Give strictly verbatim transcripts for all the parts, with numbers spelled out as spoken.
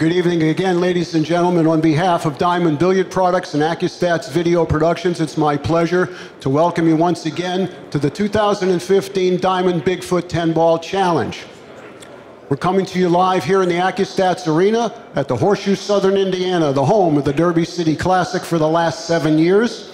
Good evening again, ladies and gentlemen. On behalf of Diamond Billiard Products and Accustats Video Productions, it's my pleasure to welcome you once again to the two thousand fifteen Diamond Bigfoot ten-Ball Challenge. We're coming to you live here in the Accustats Arena at the Horseshoe Southern Indiana, the home of the Derby City Classic for the last seven years.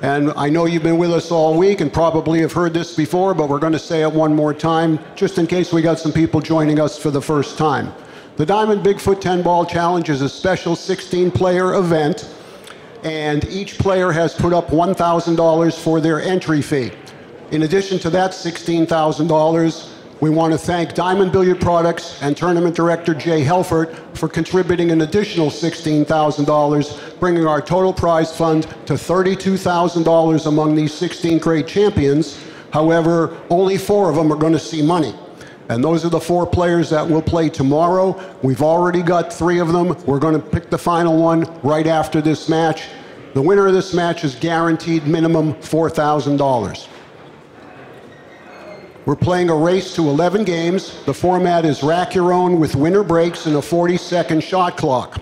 And I know you've been with us all week and probably have heard this before, but we're going to say it one more time, just in case we got some people joining us for the first time. The Diamond Bigfoot ten-Ball Challenge is a special sixteen player event, and each player has put up one thousand dollars for their entry fee. In addition to that sixteen thousand dollars, we want to thank Diamond Billiard Products and Tournament Director Jay Helfert for contributing an additional sixteen thousand dollars, bringing our total prize fund to thirty-two thousand dollars among these sixteen great champions. However, only four of them are going to see money. And those are the four players that will play tomorrow. We've already got three of them. We're going to pick the final one right after this match. The winner of this match is guaranteed minimum four thousand dollars. We're playing a race to eleven games. The format is rack your own with winner breaks and a forty second shot clock.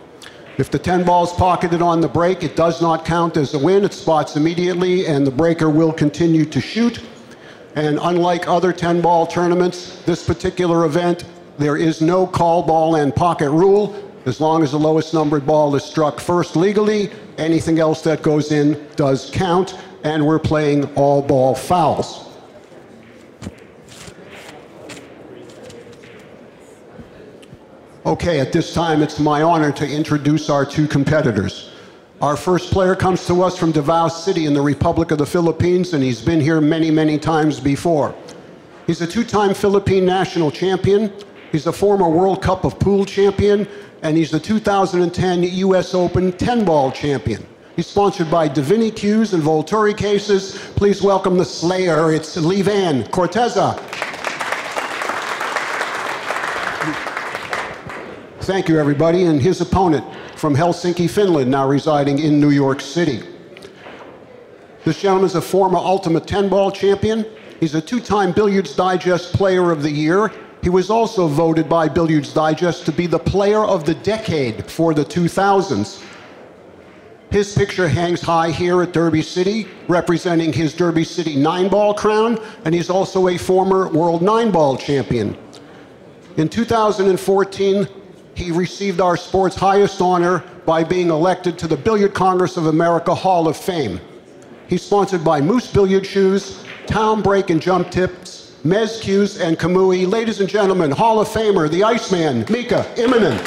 If the ten ball is pocketed on the break, it does not count as a win. It spots immediately and the breaker will continue to shoot. And unlike other ten ball tournaments, this particular event, there is no call ball and pocket rule. As long as the lowest numbered ball is struck first legally, anything else that goes in does count. And we're playing all ball fouls. Okay, at this time, it's my honor to introduce our two competitors. Our first player comes to us from Davao City in the Republic of the Philippines, and he's been here many, many times before. He's a two-time Philippine national champion, he's a former World Cup of Pool champion, and he's the two thousand ten U S Open ten-Ball champion. He's sponsored by Divini Cues and Volturi Cases. Please welcome the Slayer, it's Lee Vann Corteza. Thank you, everybody. And his opponent from Helsinki, Finland, now residing in New York City. This gentleman is a former Ultimate ten-Ball champion. He's a two-time Billiards Digest Player of the Year. He was also voted by Billiards Digest to be the Player of the Decade for the two thousands. His picture hangs high here at Derby City, representing his Derby City nine-ball crown, and he's also a former World Nine-Ball champion. In two thousand fourteen, he received our sport's highest honor by being elected to the Billiard Congress of America Hall of Fame. He's sponsored by Moose Billiard Shoes, Town Break and Jump Tips, Mez Cues, and Kamui. Ladies and gentlemen, Hall of Famer, the Iceman, Mika Immonen.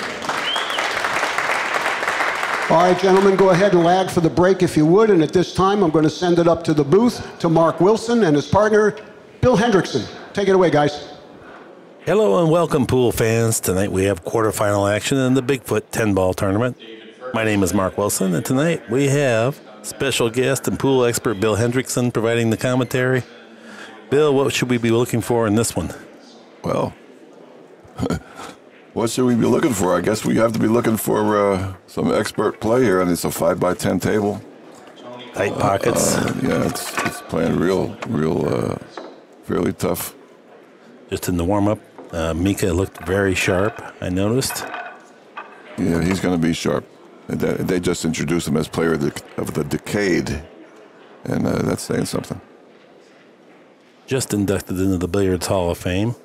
All right, gentlemen, go ahead and lag for the break if you would, and at this time, I'm going to send it up to the booth to Mark Wilson and his partner, Bill Hendrickson. Take it away, guys. Hello and welcome, pool fans. Tonight we have quarterfinal action in the Bigfoot ten-Ball tournament. My name is Mark Wilson, and tonight we have special guest and pool expert Bill Hendrickson providing the commentary. Bill, what should we be looking for in this one? Well, what should we be looking for? I guess we have to be looking for uh, some expert play here, and it's a five by ten table. Tight pockets. Uh, uh, yeah, it's, it's playing real, real, uh, fairly tough. Just in the warm-up. Uh, Mika looked very sharp, I noticed. Yeah, he's going to be sharp. They just introduced him as player of the, of the decade, and uh, that's saying something. Just inducted into the Billiards Hall of Fame.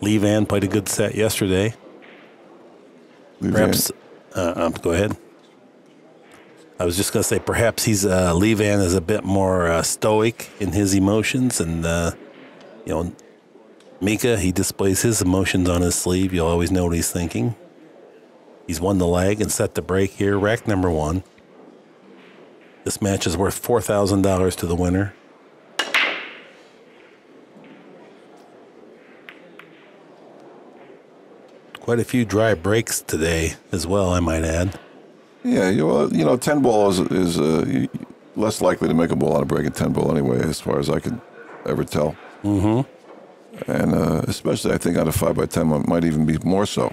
Lee Vann played a good set yesterday. Lee perhaps, uh, um, go ahead. I was just going to say perhaps he's uh, Lee Vann is a bit more uh, stoic in his emotions, and uh, you know, Mika, he displays his emotions on his sleeve. You'll always know what he's thinking. He's won the leg and set the break here. Rack number one. This match is worth four thousand dollars to the winner. Quite a few dry breaks today as well, I might add. Yeah, you know, you know ten ball is, is uh, less likely to make a ball on a break in ten ball anyway, as far as I can ever tell. Mm-hmm. And uh, especially, I think, on a five by ten, it might even be more so.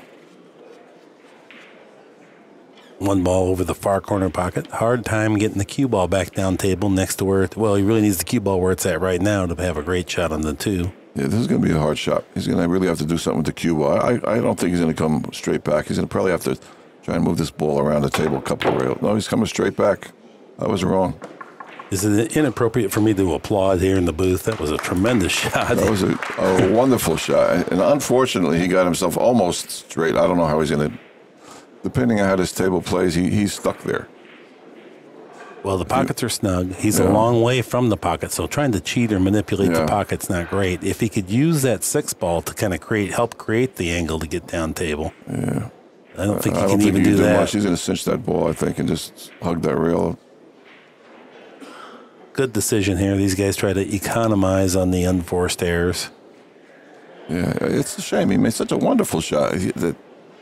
One ball over the far corner pocket. Hard time getting the cue ball back down table next to where, it, well, he really needs the cue ball where it's at right now to have a great shot on the two. Yeah, this is going to be a hard shot. He's going to really have to do something with the cue ball. I, I don't think he's going to come straight back. He's going to probably have to try and move this ball around the table a couple of rails. No, he's coming straight back. I was wrong. Is it inappropriate for me to applaud here in the booth? That was a tremendous shot. That was a, a wonderful shot. And unfortunately, he got himself almost straight. I don't know how he's going to... Depending on how this table plays, he, he's stuck there. Well, the pockets are snug. He's yeah. a long way from the pocket, so trying to cheat or manipulate yeah. the pocket's not great. If he could use that six ball to kind of create, help create the angle to get down table. Yeah, I don't think I, he I can even he do that. Much. He's going to cinch that ball, I think, and just hug that rail. Good decision here. These guys try to economize on the unforced errors. Yeah, it's a shame. He made such a wonderful shot. He, that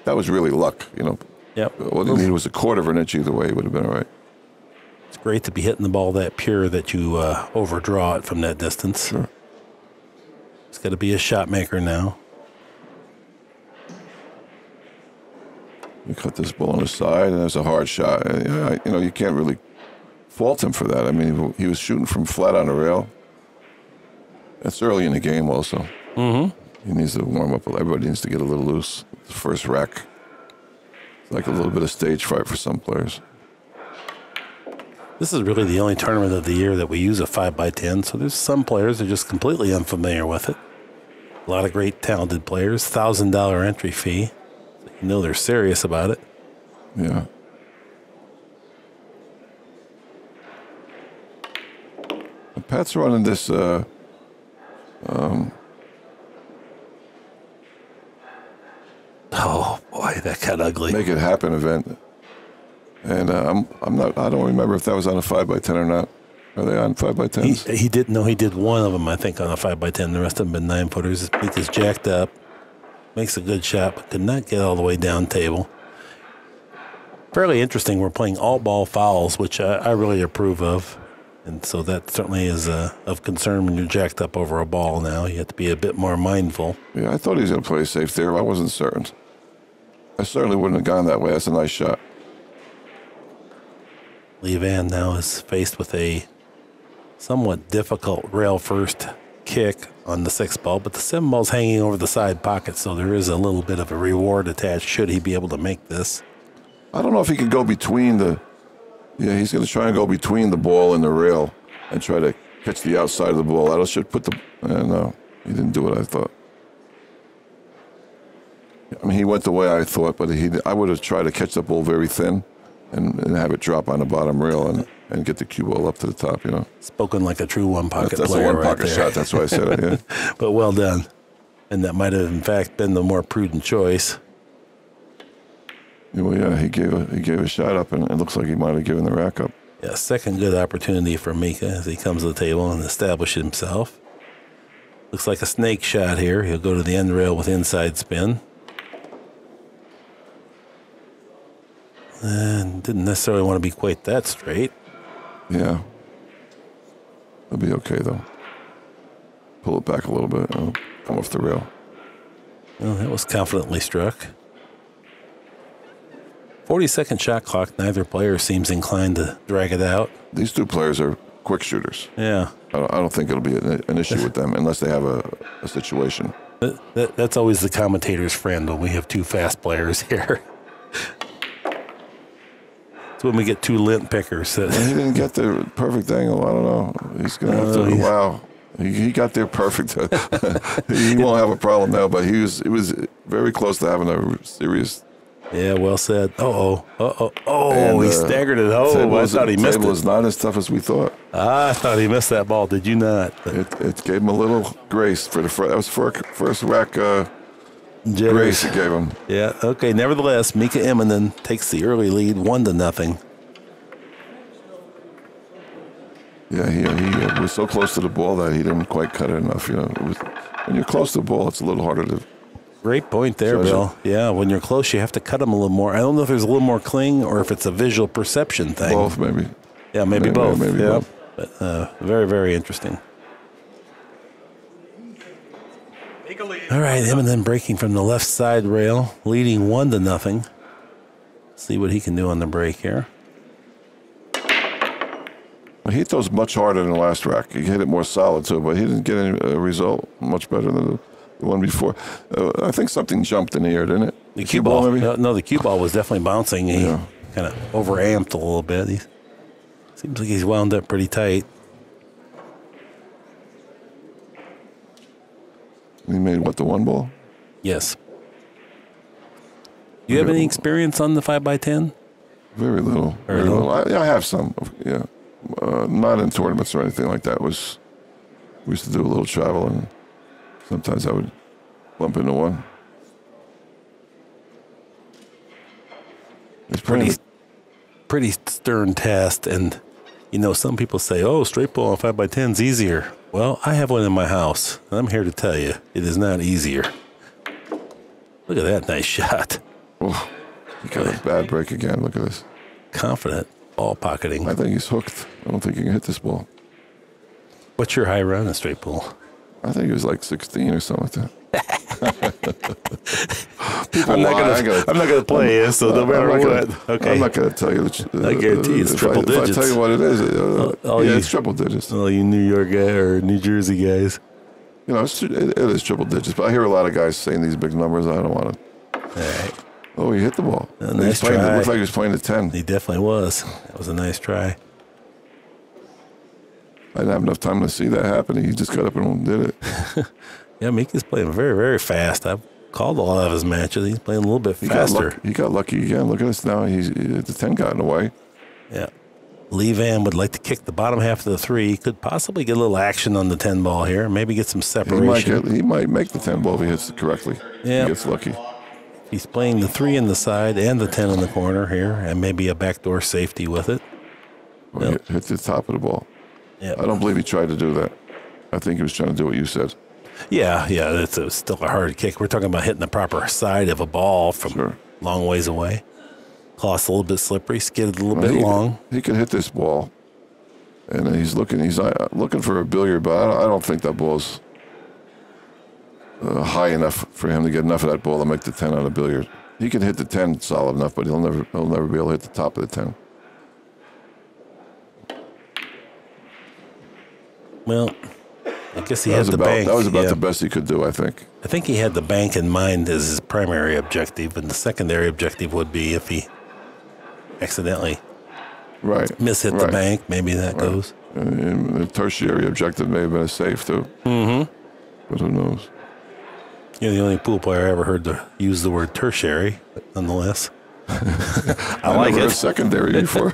that was really luck, you know. Yep. All he needed was a quarter of an inch either way. It would have been all right. It's great to be hitting the ball that pure that you uh, overdraw it from that distance. Sure. It's got to be a shot maker now. You cut this ball on the side, and that's a hard shot. I, you know, you can't really fault him for that. I mean, he was shooting from flat on the rail. That's early in the game also. Mm-hmm. He needs to warm up. Everybody needs to get a little loose. The first rack. It's like a little bit of stage fright for some players. This is really the only tournament of the year that we use a five by ten, so there's some players that are just completely unfamiliar with it. A lot of great, talented players. one thousand dollar entry fee. You know they're serious about it. Yeah. And Pat's running this... Uh, um, oh, boy, that got ugly. Make it happen event. And uh, I'm, I'm not, I don't remember if that was on a five by ten or not. Are they on five by tens? He, he didn't know. He did one of them, I think, on a five by ten. The rest of them been nine-footers. He just jacked up, makes a good shot, but could not get all the way down table. Fairly interesting. We're playing all ball fouls, which I, I really approve of. And so that certainly is uh, of concern when you're jacked up over a ball now. You have to be a bit more mindful. Yeah, I thought he was going to play safe there, but I wasn't certain. I certainly wouldn't have gone that way. That's a nice shot. Lee Vann now is faced with a somewhat difficult rail first kick on the six ball, but the seven ball's hanging over the side pocket, so there is a little bit of a reward attached should he be able to make this. I don't know if he could go between the... Yeah, he's going to try and go between the ball and the rail and try to catch the outside of the ball. That should put the... Uh, no, he didn't do what I thought. I mean, he went the way I thought, but he, I would have tried to catch the ball very thin. And, and have it drop on the bottom rail and, and get the cue ball up to the top, you know. Spoken like a true one-pocket player. That's a one-pocket right shot. That's why I said it, yeah. But well done. And that might have, in fact, been the more prudent choice. Well, yeah, he gave a, he gave a shot up, and it looks like he might have given the rack up. Yeah, second good opportunity for Mika as he comes to the table and establishes himself. Looks like a snake shot here. He'll go to the end rail with inside spin. And didn't necessarily want to be quite that straight. Yeah. It'll be okay, though. Pull it back a little bit. It'll come off the rail. Well, that was confidently struck. forty second shot clock. Neither player seems inclined to drag it out. These two players are quick shooters. Yeah. I don't, I don't think it'll be an issue with them unless they have a, a situation. That, that, that's always the commentator's friend when we have two fast players here. When we get two lint pickers. He didn't get the perfect angle. I don't know. He's going to have to, wow. He, he got there perfect. He won't have a problem now, but he was, it was very close to having a serious. Yeah, well said. Uh-oh. Uh-oh. Oh, and, uh, he staggered it. Oh, I thought he missed it. The table was not as tough as we thought. I thought he missed that ball. Did you not? It, it gave him a little grace. for the first, That was first, first rack uh, grace it gave him. Yeah, okay. Nevertheless, Mika Immonen takes the early lead, one to nothing. Yeah, he, he was so close to the ball that he didn't quite cut it enough. You know, it was, when you're close to the ball, it's a little harder to... Great point there, treasure. Bill. Yeah, when you're close, you have to cut them a little more. I don't know if there's a little more cling or if it's a visual perception thing. Both, maybe. Yeah, maybe, maybe both. Maybe yeah. both. But, uh, very, very interesting. All right, Immonen breaking from the left side rail, leading one to nothing. See what he can do on the break here. He hit those much harder than the last rack. He hit it more solid, too, but he didn't get any uh, result much better than the, the one before. Uh, I think something jumped in the air, didn't it? The cue ball, ball maybe? No, no, the cue ball was definitely bouncing. He yeah. kind of overamped a little bit. He seems like he's wound up pretty tight. He made, what, the one ball? Yes. Do you have any experience on the five by ten? Very little. Very, very little. little. I, I have some, yeah. Uh, not in tournaments or anything like that. It was we used to do a little travel, and sometimes I would bump into one. It's pretty, pretty stern test, and you know some people say, "Oh, straight ball on five by ten is easier." Well, I have one in my house, and I'm here to tell you, it is not easier. Look at that nice shot. Oh, he got a bad break again. Look at this. Confident. Ball pocketing. I think he's hooked. I don't think he can hit this ball. What's your high round in straight ball? I think it was like sixteen or something like that. I'm, not gonna, gonna, I'm not going to play it, so no matter what. Gonna, okay. I'm not going to tell you. The, I guarantee uh, it's triple I, digits. If I tell you what it is, uh, all, all yeah, you, it's triple digits. All you New York guys or New Jersey guys. You know, it's, it, it is triple digits, but I hear a lot of guys saying these big numbers. I don't want to. All right. Oh, he hit the ball. A nice try. It looked like he was playing the ten. He definitely was. That was a nice try. I didn't have enough time to see that happen. He just got up and did it. Yeah, Mika's playing very, very fast. I've called a lot of his matches. He's playing a little bit he faster. Got he got lucky again. Look at this now. He's, the ten got in the way. Yeah. Lee Vann would like to kick the bottom half of the three. He could possibly get a little action on the ten ball here. Maybe get some separation. He might, get, he might make the ten ball if he hits it correctly. Yeah. He gets lucky. He's playing the three in the side and the ten in the corner here, and maybe a backdoor safety with it. Well, yep. Hit the top of the ball. Yep. I don't believe he tried to do that. I think he was trying to do what you said. Yeah, yeah, that's a, still a hard kick. We're talking about hitting the proper side of a ball from sure. long ways away. Cloth's a little bit slippery, skidded a little well, bit he long. Could, he could hit this ball, and he's looking. He's looking for a billiard, but I don't, I don't think that ball's. Uh, high enough for him to get enough of that ball to make the ten on a billiard. He can hit the ten solid enough, but he'll never he'll never be able to hit the top of the ten. Well, I guess he that had the about, bank. That was about yeah. the best he could do, I think. I think he had the bank in mind as his primary objective, and the secondary objective would be if he accidentally right. mishit right. the bank. Maybe that right. goes. And the tertiary objective may have been a save, too. Mm-hmm. But who knows? You're the only pool player I ever heard to use the word tertiary, but nonetheless. I, I like never it. Heard secondary before.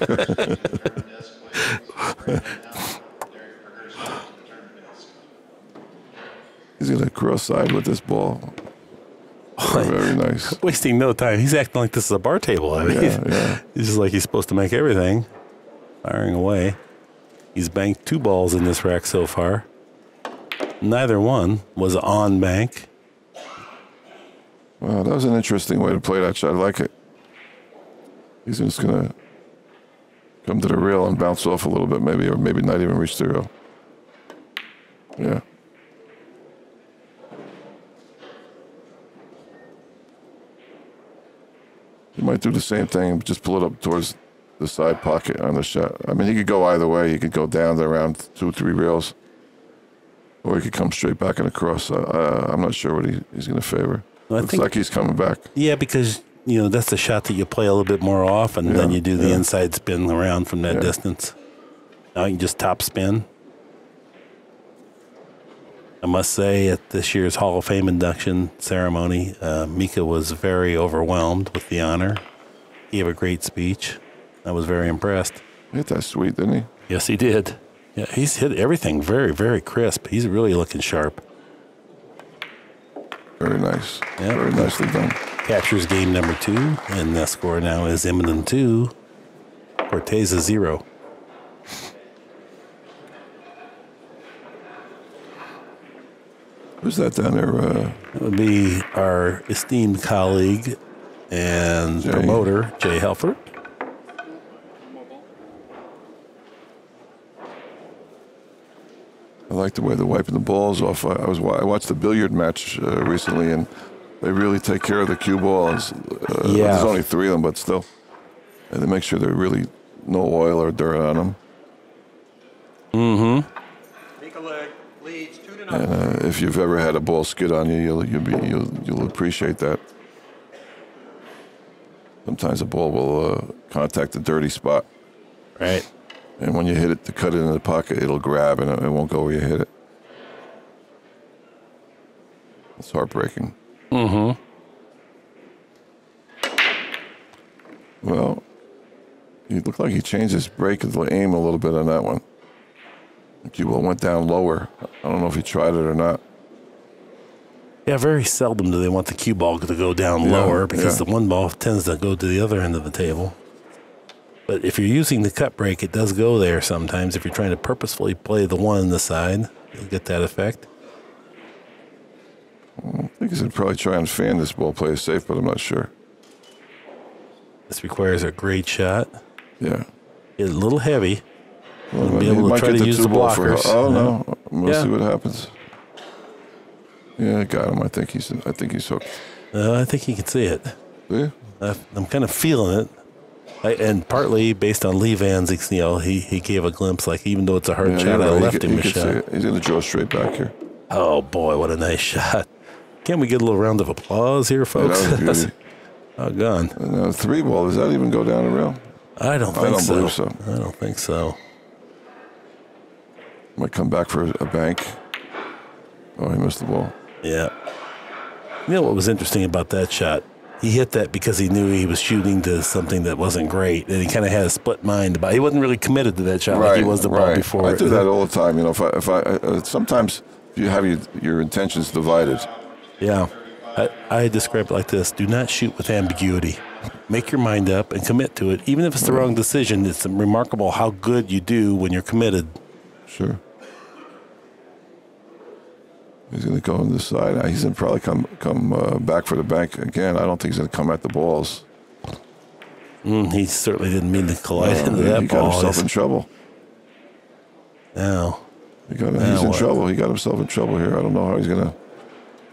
He's gonna cross side with this ball. Oh, very nice. Wasting no time. He's acting like this is a bar table. I mean, yeah, yeah. He's just like he's supposed to make everything. Firing away. He's banked two balls in this rack so far. Neither one was on bank. Wow, that was an interesting way to play that shot. I like it. He's just going to come to the rail and bounce off a little bit maybe, or maybe not even reach the rail. Yeah. He might do the same thing, just pull it up towards the side pocket on the shot. I mean, he could go either way. He could go down to around two or three rails, or he could come straight back and across. Uh, I'm not sure what he, he's going to favor. Well, I Looks think, like he's coming back. Yeah, because, you know, that's the shot that you play a little bit more often, yeah, then you do the yeah. inside spin around from that yeah. distance. Now you can just top spin. I must say, at this year's Hall of Fame induction ceremony, uh, Mika was very overwhelmed with the honor. He gave a great speech. I was very impressed. He hit that sweet, didn't he? Yes, he did. Yeah, he's hit everything very, very crisp. He's really looking sharp. Very nice. Yep. Very nicely done. Captures game number two, and the score now is Immonen two, Corteza zero. Who's that down there? Uh, that would be our esteemed colleague and Jay. promoter, Jay Helfert. I like the way they're wiping the balls off. I, was, I watched a billiard match uh, recently, and they really take care of the cue balls. Uh, yeah. There's only three of them, but still. And they make sure there's really no oil or dirt on them. Mm-hmm. Mika leg leads two to nothing. And, uh, if you've ever had a ball skid on you, you'll you'll, be, you'll, you'll appreciate that. Sometimes a ball will uh, contact a dirty spot. Right. And when you hit it to cut it in the pocket, it'll grab and it won't go where you hit it. It's heartbreaking. Mm-hmm. Well, he looked like he changed his break and aim a little bit on that one. He went down lower. I don't know if he tried it or not. Yeah, very seldom do they want the cue ball to go down yeah, lower because yeah. the one ball tends to go to the other end of the table. But if you're using the cut break, it does go there sometimes. If you're trying to purposefully play the one on the side, you'll get that effect. I think he should probably try and fan this ball, play it safe, but I'm not sure. This requires a great shot. Yeah. It's a little heavy. Well, be able to try to use the blockers. Oh, no. We'll yeah. see what happens. Yeah, I got him. I think he's, I think he's hooked. Uh, I think he can see it. Yeah. I, I'm kind of feeling it. I, and partly based on Lee Vann's, you know, he, he gave a glimpse, like, even though it's a hard yeah, shot, yeah, I right. left he, him he a shot. He's going to draw straight back here. Oh, boy, what a nice shot. Can we get a little round of applause here, folks? Yeah, that was beauty. Oh, gone. No, three ball, does that even go down a rail? I don't think so. I don't so. believe so. I don't think so. Might come back for a bank. Oh, he missed the ball. Yeah. You know what was interesting about that shot? He hit that because he knew he was shooting to something that wasn't great, and he kind of had a split mind about it. He wasn't really committed to that shot right, like he was the right. ball before. I do that all the time. You know, if I, if I uh, sometimes you have your, your intentions divided. Yeah. I, I describe it like this. Do not shoot with ambiguity. Make your mind up and commit to it. Even if it's the wrong decision, it's remarkable how good you do when you're committed. Sure. He's going to go on this side. He's going to probably come come uh, back for the bank again. I don't think he's going to come at the balls. Mm, he certainly didn't mean to collide no, into man, that he ball. He got himself he's... in trouble. Now. He got, now he's in what? trouble. He got himself in trouble here. I don't know how he's going to.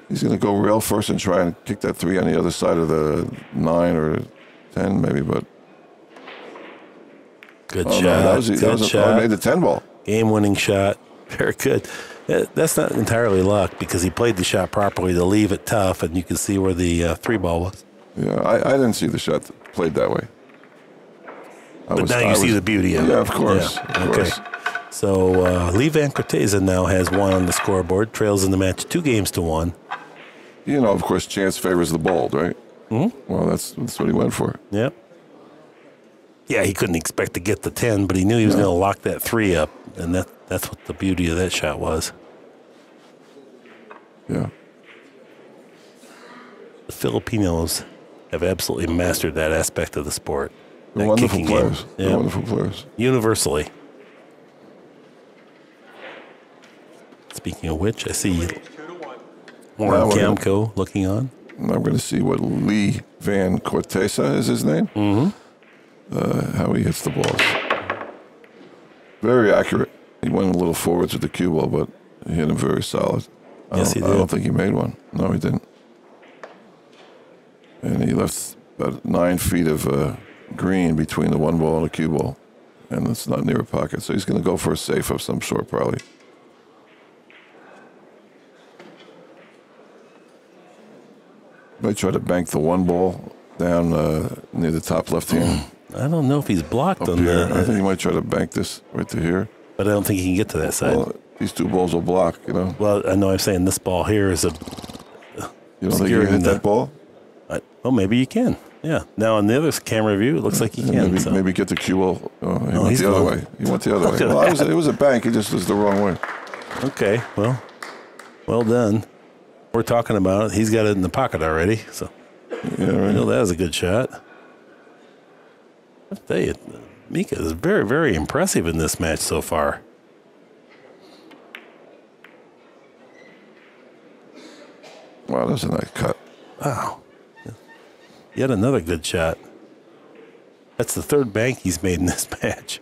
He's going to go rail first and try and kick that three on the other side of the nine or ten, maybe. But good oh, shot. No, that was, good that was a, shot. Oh, made the ten ball. Game-winning shot. Very good. That's not entirely luck because he played the shot properly to leave it tough, and you can see where the uh, three ball was. Yeah, I, I didn't see the shot played that way. I but was, now you I see was, the beauty of yeah, it. Yeah, of course. Yeah. Of okay. Course. So uh, Lee Vann Corteza now has one on the scoreboard. Trails in the match two games to one. You know, of course, chance favors the bold, right? Mm-hmm. Well, that's that's what he went for. Yeah. Yeah, he couldn't expect to get the ten, but he knew he was yeah. going to lock that three up, and that that's what the beauty of that shot was. Yeah. The Filipinos have absolutely mastered that aspect of the sport. They're wonderful players. They're yeah. wonderful players. Universally. Speaking of which, I see... Warren Camco looking on. I'm going to see what Lee Vann Corteza is his name. Mm-hmm. uh, how he hits the balls. Very accurate. He went a little forward to the cue ball, but he hit him very solid. I yes, he did. I don't think he made one. No, he didn't. And he left about nine feet of uh, green between the one ball and the cue ball. And it's not near a pocket. So he's going to go for a safe of some sort, probably. Might try to bank the one ball down uh, near the top left hand. I don't know if he's blocked Up on here. that. I think he might try to bank this right to here. But I don't think he can get to that side. Well, these two balls will block, you know. Well, I know I'm saying this ball here is a... You don't think you can hit the, that ball? I, well, maybe you can, yeah. Now on the other camera view, it looks like you can. Maybe, so. maybe get the cue ball. Oh, he no, went the other going. way. He went the other way. Well, I was, it was a bank. He just was the wrong way. Okay, well, well done. We're talking about it. He's got it in the pocket already. So, yeah, right. You know, that was a good shot. I'll tell you, Mika is very, very impressive in this match so far. Wow, that's a nice cut. Wow. Yet another good shot. That's the third bank he's made in this match.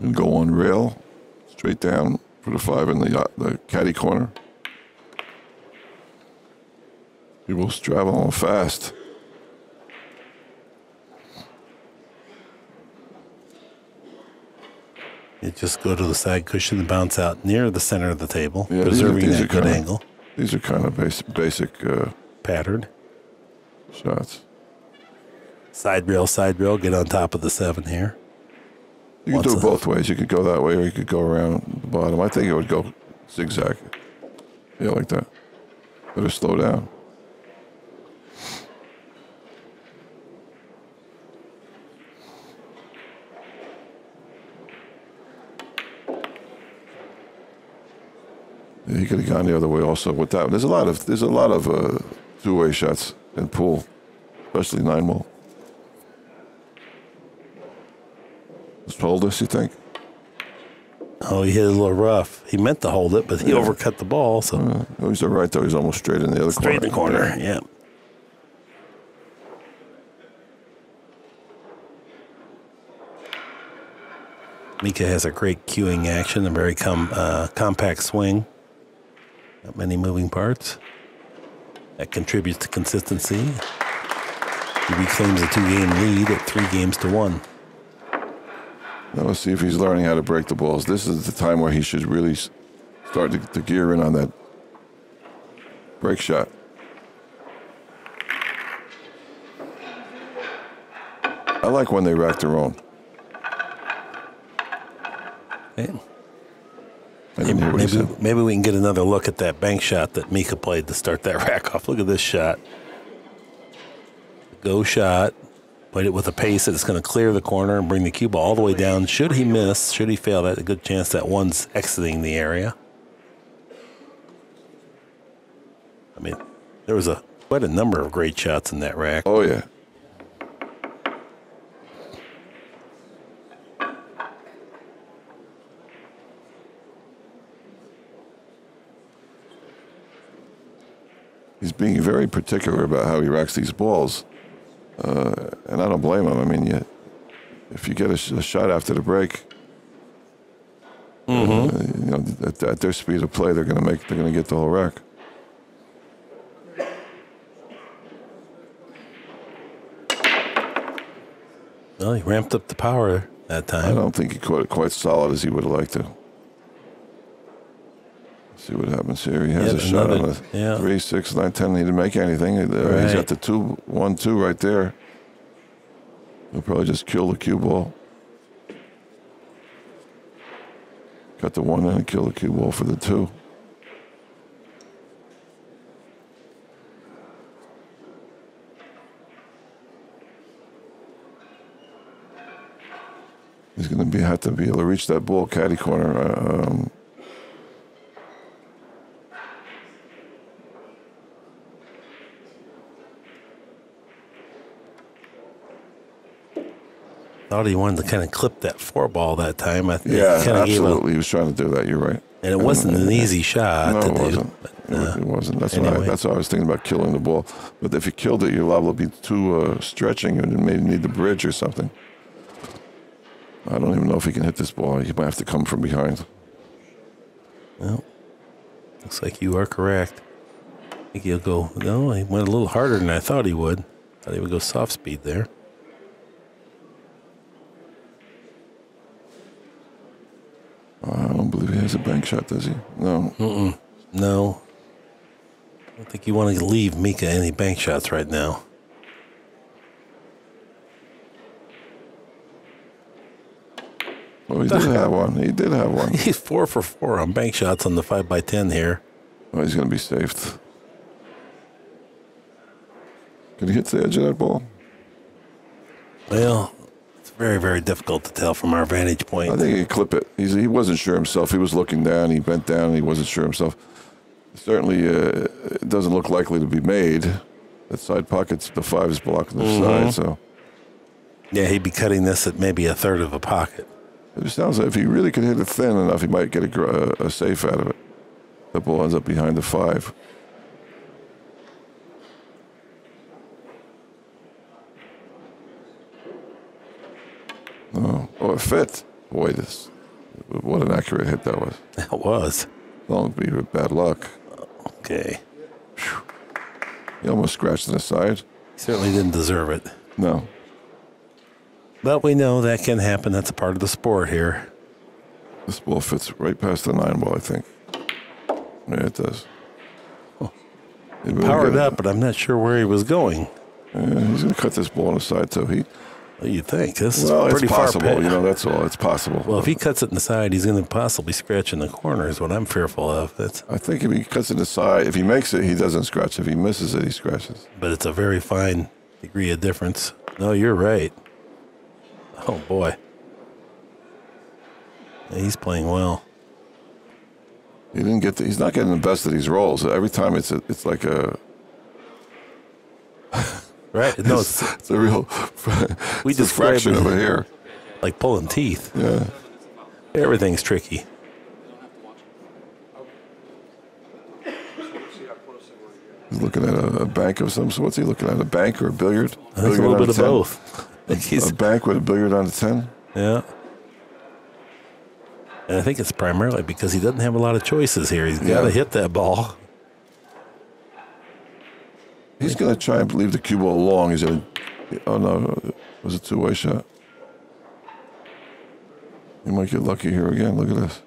And go on rail, straight down for the five in the, uh, the caddy corner. He will travel on fast. It just go to the side cushion and bounce out near the center of the table, yeah, preserving these are, these that good kinda, angle. These are kind of basic, basic uh, patterned shots. Side rail, side rail, get on top of the seven here. You can do it both ways. You could go that way or you could go around the bottom. I think it would go zigzag. Yeah, like that. Better slow down. He could have gone the other way also with that. There's a lot of there's a lot of uh, two-way shots in pool, especially nine ball. Just hold this, you think? Oh, he hit a little rough. He meant to hold it, but he yeah. overcut the ball. So uh, he's all right though. He's almost straight in the other straight corner. Straight in the corner. Yeah. Mika has a great cueing action, a very com uh, compact swing. Not many moving parts. That contributes to consistency. He reclaims a two-game lead at three games to one. Now let's see if he's learning how to break the balls. This is the time where he should really start to, to gear in on that break shot. I like when they rack their own. Okay. Maybe, maybe, maybe we can get another look at that bank shot that Mika played to start that rack off. Look at this shot. Go shot. Played it with a pace that it's going to clear the corner and bring the cue ball all the way down. Should he miss, should he fail, that's a good chance that one's exiting the area. I mean, there was a quite a number of great shots in that rack. Oh, yeah. He's being very particular about how he racks these balls, uh, and I don't blame him. I mean, you, if you get a, sh a shot after the break, mm-hmm. uh, you know, at, at their speed of play, they're going to make, they're going to get the whole rack. Well, he ramped up the power that time. I don't think he caught it quite solid as he would have liked to. See what happens here. He has yeah, a shot another, on a yeah. three, six, nine, ten. He didn't make anything. Uh, right. He's got the two, one, two right there. He'll probably just kill the cue ball. Cut the one in and kill the cue ball for the two. He's going to be have to be able to reach that ball caddy corner. Um, Thought he wanted to kind of clip that four ball that time. I think yeah, he absolutely. He was trying to do that. You're right. And it and wasn't an easy yeah. shot. No, to it do, wasn't. But, uh, it wasn't. That's anyway. why. I, that's why I was thinking about killing the ball. But if you killed it, you're liable to be too uh, stretching, and you may need the bridge or something. I don't even know if he can hit this ball. He might have to come from behind. Well, looks like you are correct. I think he'll go. No, he went a little harder than I thought he would. I thought he would go soft speed there. I don't believe he has a bank shot, does he? No. Mm-mm. No. I don't think you want to leave Mika any bank shots right now. Well, he did have one. He did have one. He's four for four on bank shots on the five by ten here. Well, he's going to be saved. Can he hit the edge of that ball? Well... Very, very difficult to tell from our vantage point. I think he clipped it. He's, he wasn't sure himself. He was looking down. He bent down. And he wasn't sure himself. Certainly, uh, it doesn't look likely to be made. That side pocket's the five is blocking the mm-hmm. side. So, yeah, he'd be cutting this at maybe a third of a pocket. It just sounds like if he really could hit it thin enough, he might get a, a safe out of it. The ball ends up behind the five. Oh, oh, it fit. Boy, this, what an accurate hit that was. That was. Don't be with bad luck. Okay. Whew. He almost scratched it aside. He certainly didn't deserve it. No. But we know that can happen. That's a part of the sport here. This ball fits right past the nine ball, I think. Yeah, it does. Oh. Powered up, but I'm not sure where he was going. Yeah, he's going to cut this ball on the side, so he... You think this well, is pretty it's possible, far past. You know, that's all. It's possible. Well, if he cuts it in the side, he's going to possibly scratch in the corner. Is what I'm fearful of. That's. I think if he cuts it in the side, if he makes it, he doesn't scratch. If he misses it, he scratches. But it's a very fine degree of difference. No, you're right. Oh boy, he's playing well. He didn't get. The, he's not getting the best of these rolls. Every time it's a, it's like a. Right? No, it's, it's, it's a real we it's a fraction over here. Like pulling teeth. Yeah. Everything's tricky. He's looking at a, a bank of some sort. What's he looking at? A bank or a billiard? A little bit of both. A bank with a billiard on a ten? Yeah. And I think it's primarily because he doesn't have a lot of choices here. He's got to yeah. hit that ball. He's going to try and leave the cue ball long. He's going to, oh no, it was a two-way shot. He might get lucky here again. Look at this.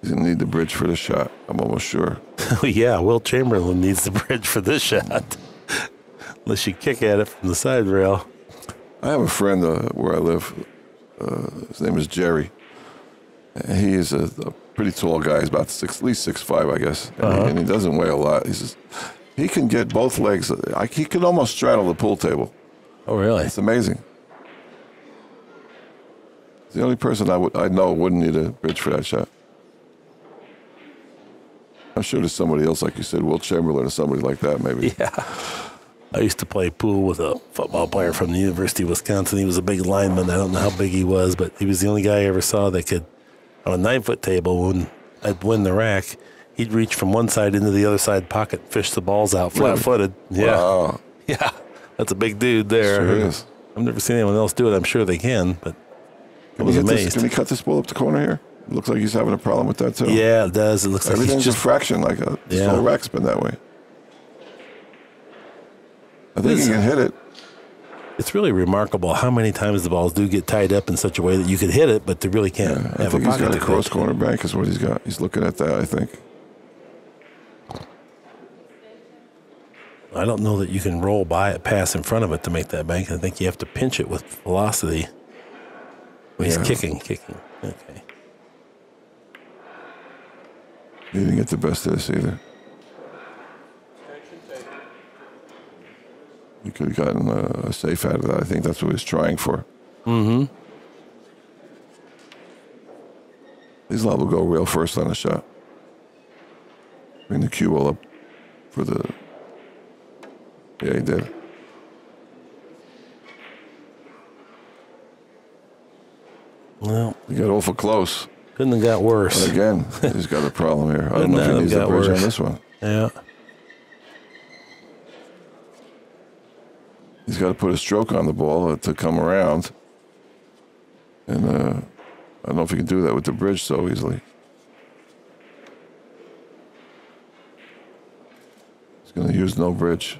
He's going to need the bridge for the shot. I'm almost sure. Yeah, Will Chamberlain needs the bridge for this shot. Unless you kick at it from the side rail. I have a friend uh, where I live. Uh, his name is Jerry. He is a, a pretty tall guy. He's about six, at least six five, I guess. And, uh-huh. he, and he doesn't weigh a lot. He's just, he can get both legs. I, he can almost straddle the pool table. Oh, really? It's amazing. He's the only person I would I know wouldn't need a bridge for that shot. I'm sure there's somebody else, like you said, Will Chamberlain or somebody like that, maybe. Yeah. I used to play pool with a football player from the University of Wisconsin. He was a big lineman. I don't know how big he was, but he was the only guy I ever saw that could. On a nine-foot table, when I'd win the rack, he'd reach from one side into the other side pocket, fish the balls out flat-footed. Yeah. Wow. Yeah. That's a big dude there. Sure is. I've never seen anyone else do it. I'm sure they can, but I was amazed. Can he cut this ball up the corner here? It looks like he's having a problem with that, too. Yeah, it does. It looks like everything's just a fraction. Like a yeah. whole rack's been that way. I think he can hit it. It's really remarkable how many times the balls do get tied up in such a way that you could hit it, but they really can't yeah, have I think a pocket. He's got a cross corner bank is what he's got. He's looking at that, I think. I don't know that you can roll by it, pass in front of it to make that bank. I think you have to pinch it with velocity. Well, he's yeah. kicking, kicking. Okay. He didn't get the best of this either. You could have gotten a uh, safe out of that. I think that's what he was trying for. Mm-hmm. These lot will go real first on the shot. Bring the cue ball up for the... Yeah, he did. Well... He got awful close. Couldn't have got worse. But again, he's got a problem here. I don't know if he needs a bridge on this one. Yeah. He's got to put a stroke on the ball to come around. And uh, I don't know if he can do that with the bridge so easily. He's going to use no bridge.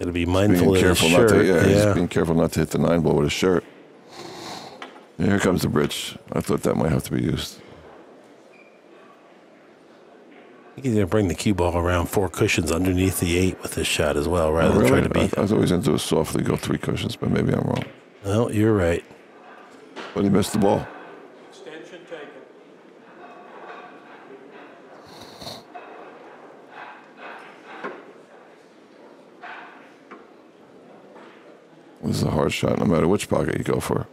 Got to be mindful of his shirt. To, yeah, yeah, he's being careful not to hit the nine ball with his shirt. And here comes the bridge. I thought that might have to be used. I think he's going to bring the cue ball around four cushions underneath the eight with this shot as well, rather oh, really? than trying to be... I, I thought he was going to do it softly, go three cushions, but maybe I'm wrong. No, you're right. But he missed the ball. Extension taken. This is a hard shot no matter which pocket you go for.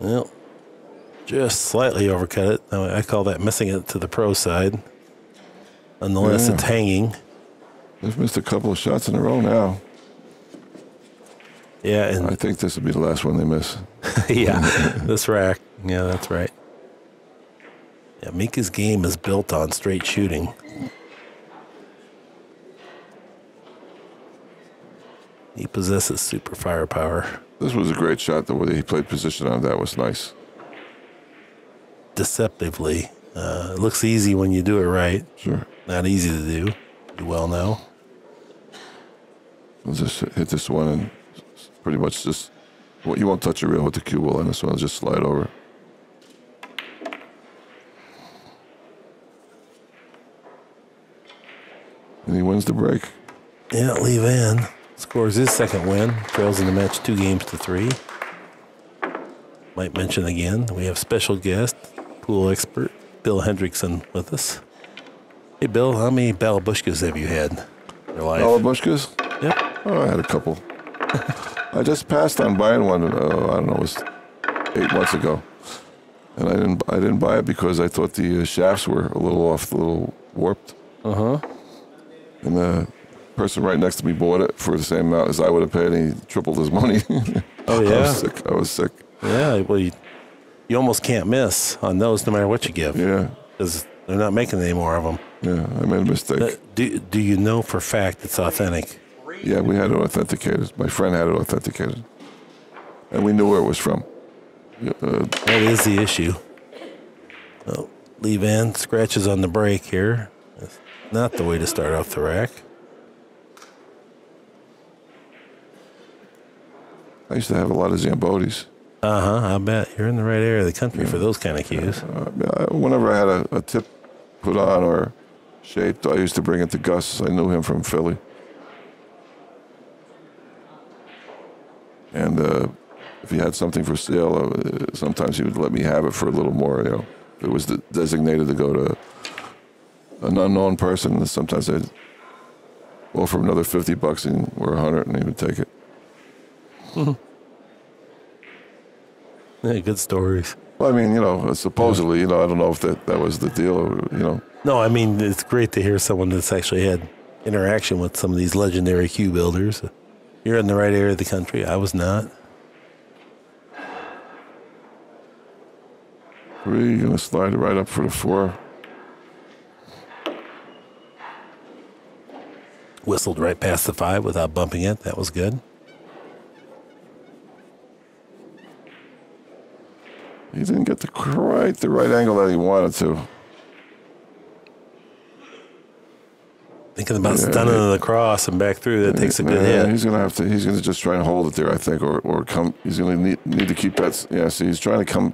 Well, just slightly overcut it. I call that missing it to the pro side. Unless yeah. it's hanging. They've missed a couple of shots in a row now. Yeah. And I think this will be the last one they miss. Yeah, this rack. Yeah, that's right. Yeah, Mika's game is built on straight shooting. He possesses super firepower. This was a great shot. The way he played position on that was nice. deceptively. Uh, it looks easy when you do it right. Sure. Not easy to do. You well know. I'll just hit this one and pretty much just, well, you won't touch your reel with the cue ball on this one. I'll just slide over. And he wins the break. Yeah, Lee Vann scores his second win. Trails in the match two games to three. Might mention again, we have special guest, pool expert, Bill Hendrickson with us. Hey, Bill, how many Balabushkas have you had in your life? Balabushkas? Yep. Oh, I had a couple. I just passed on buying one, uh, I don't know, it was eight months ago. And I didn't, I didn't buy it because I thought the uh, shafts were a little off, a little warped. Uh-huh. And the person right next to me bought it for the same amount as I would have paid, and he tripled his money. Oh, yeah. I was sick. I was sick. Yeah, well, you, you almost can't miss on those no matter what you give. Yeah. Because they're not making any more of them. Yeah, I made a mistake. Uh, do, do you know for a fact it's authentic? Yeah, we had it authenticated. My friend had it authenticated. And we knew where it was from. Uh, that is the issue. Oh, Lee Vann scratches on the break here. That's not the way to start off the rack. I used to have a lot of Zambotis. Uh-huh, I bet. You're in the right area of the country yeah. for those kind of cues. Uh, whenever I had a, a tip put on or shaped, I used to bring it to Gus. I knew him from Philly. And uh, if he had something for sale, uh, sometimes he would let me have it for a little more. You know, it was de designated to go to an unknown person. And sometimes I'd offer him another fifty bucks and or a hundred, and he would take it. Mm-hmm. Yeah, good stories. Well, I mean, you know, supposedly, you know, I don't know if that that was the deal, or, you know. No, I mean, it's great to hear someone that's actually had interaction with some of these legendary cue builders. You're in the right area of the country. I was not. Three, you're going to slide it right up for the four. Whistled right past the five without bumping it. That was good. He didn't get the right, the right angle that he wanted to. Thinking about yeah, stunning yeah. the cross and back through, that yeah, takes a good yeah, hit. He's gonna have to. He's gonna just try and hold it there, I think, or or come. He's gonna need need to keep that. Yeah, see, he's trying to come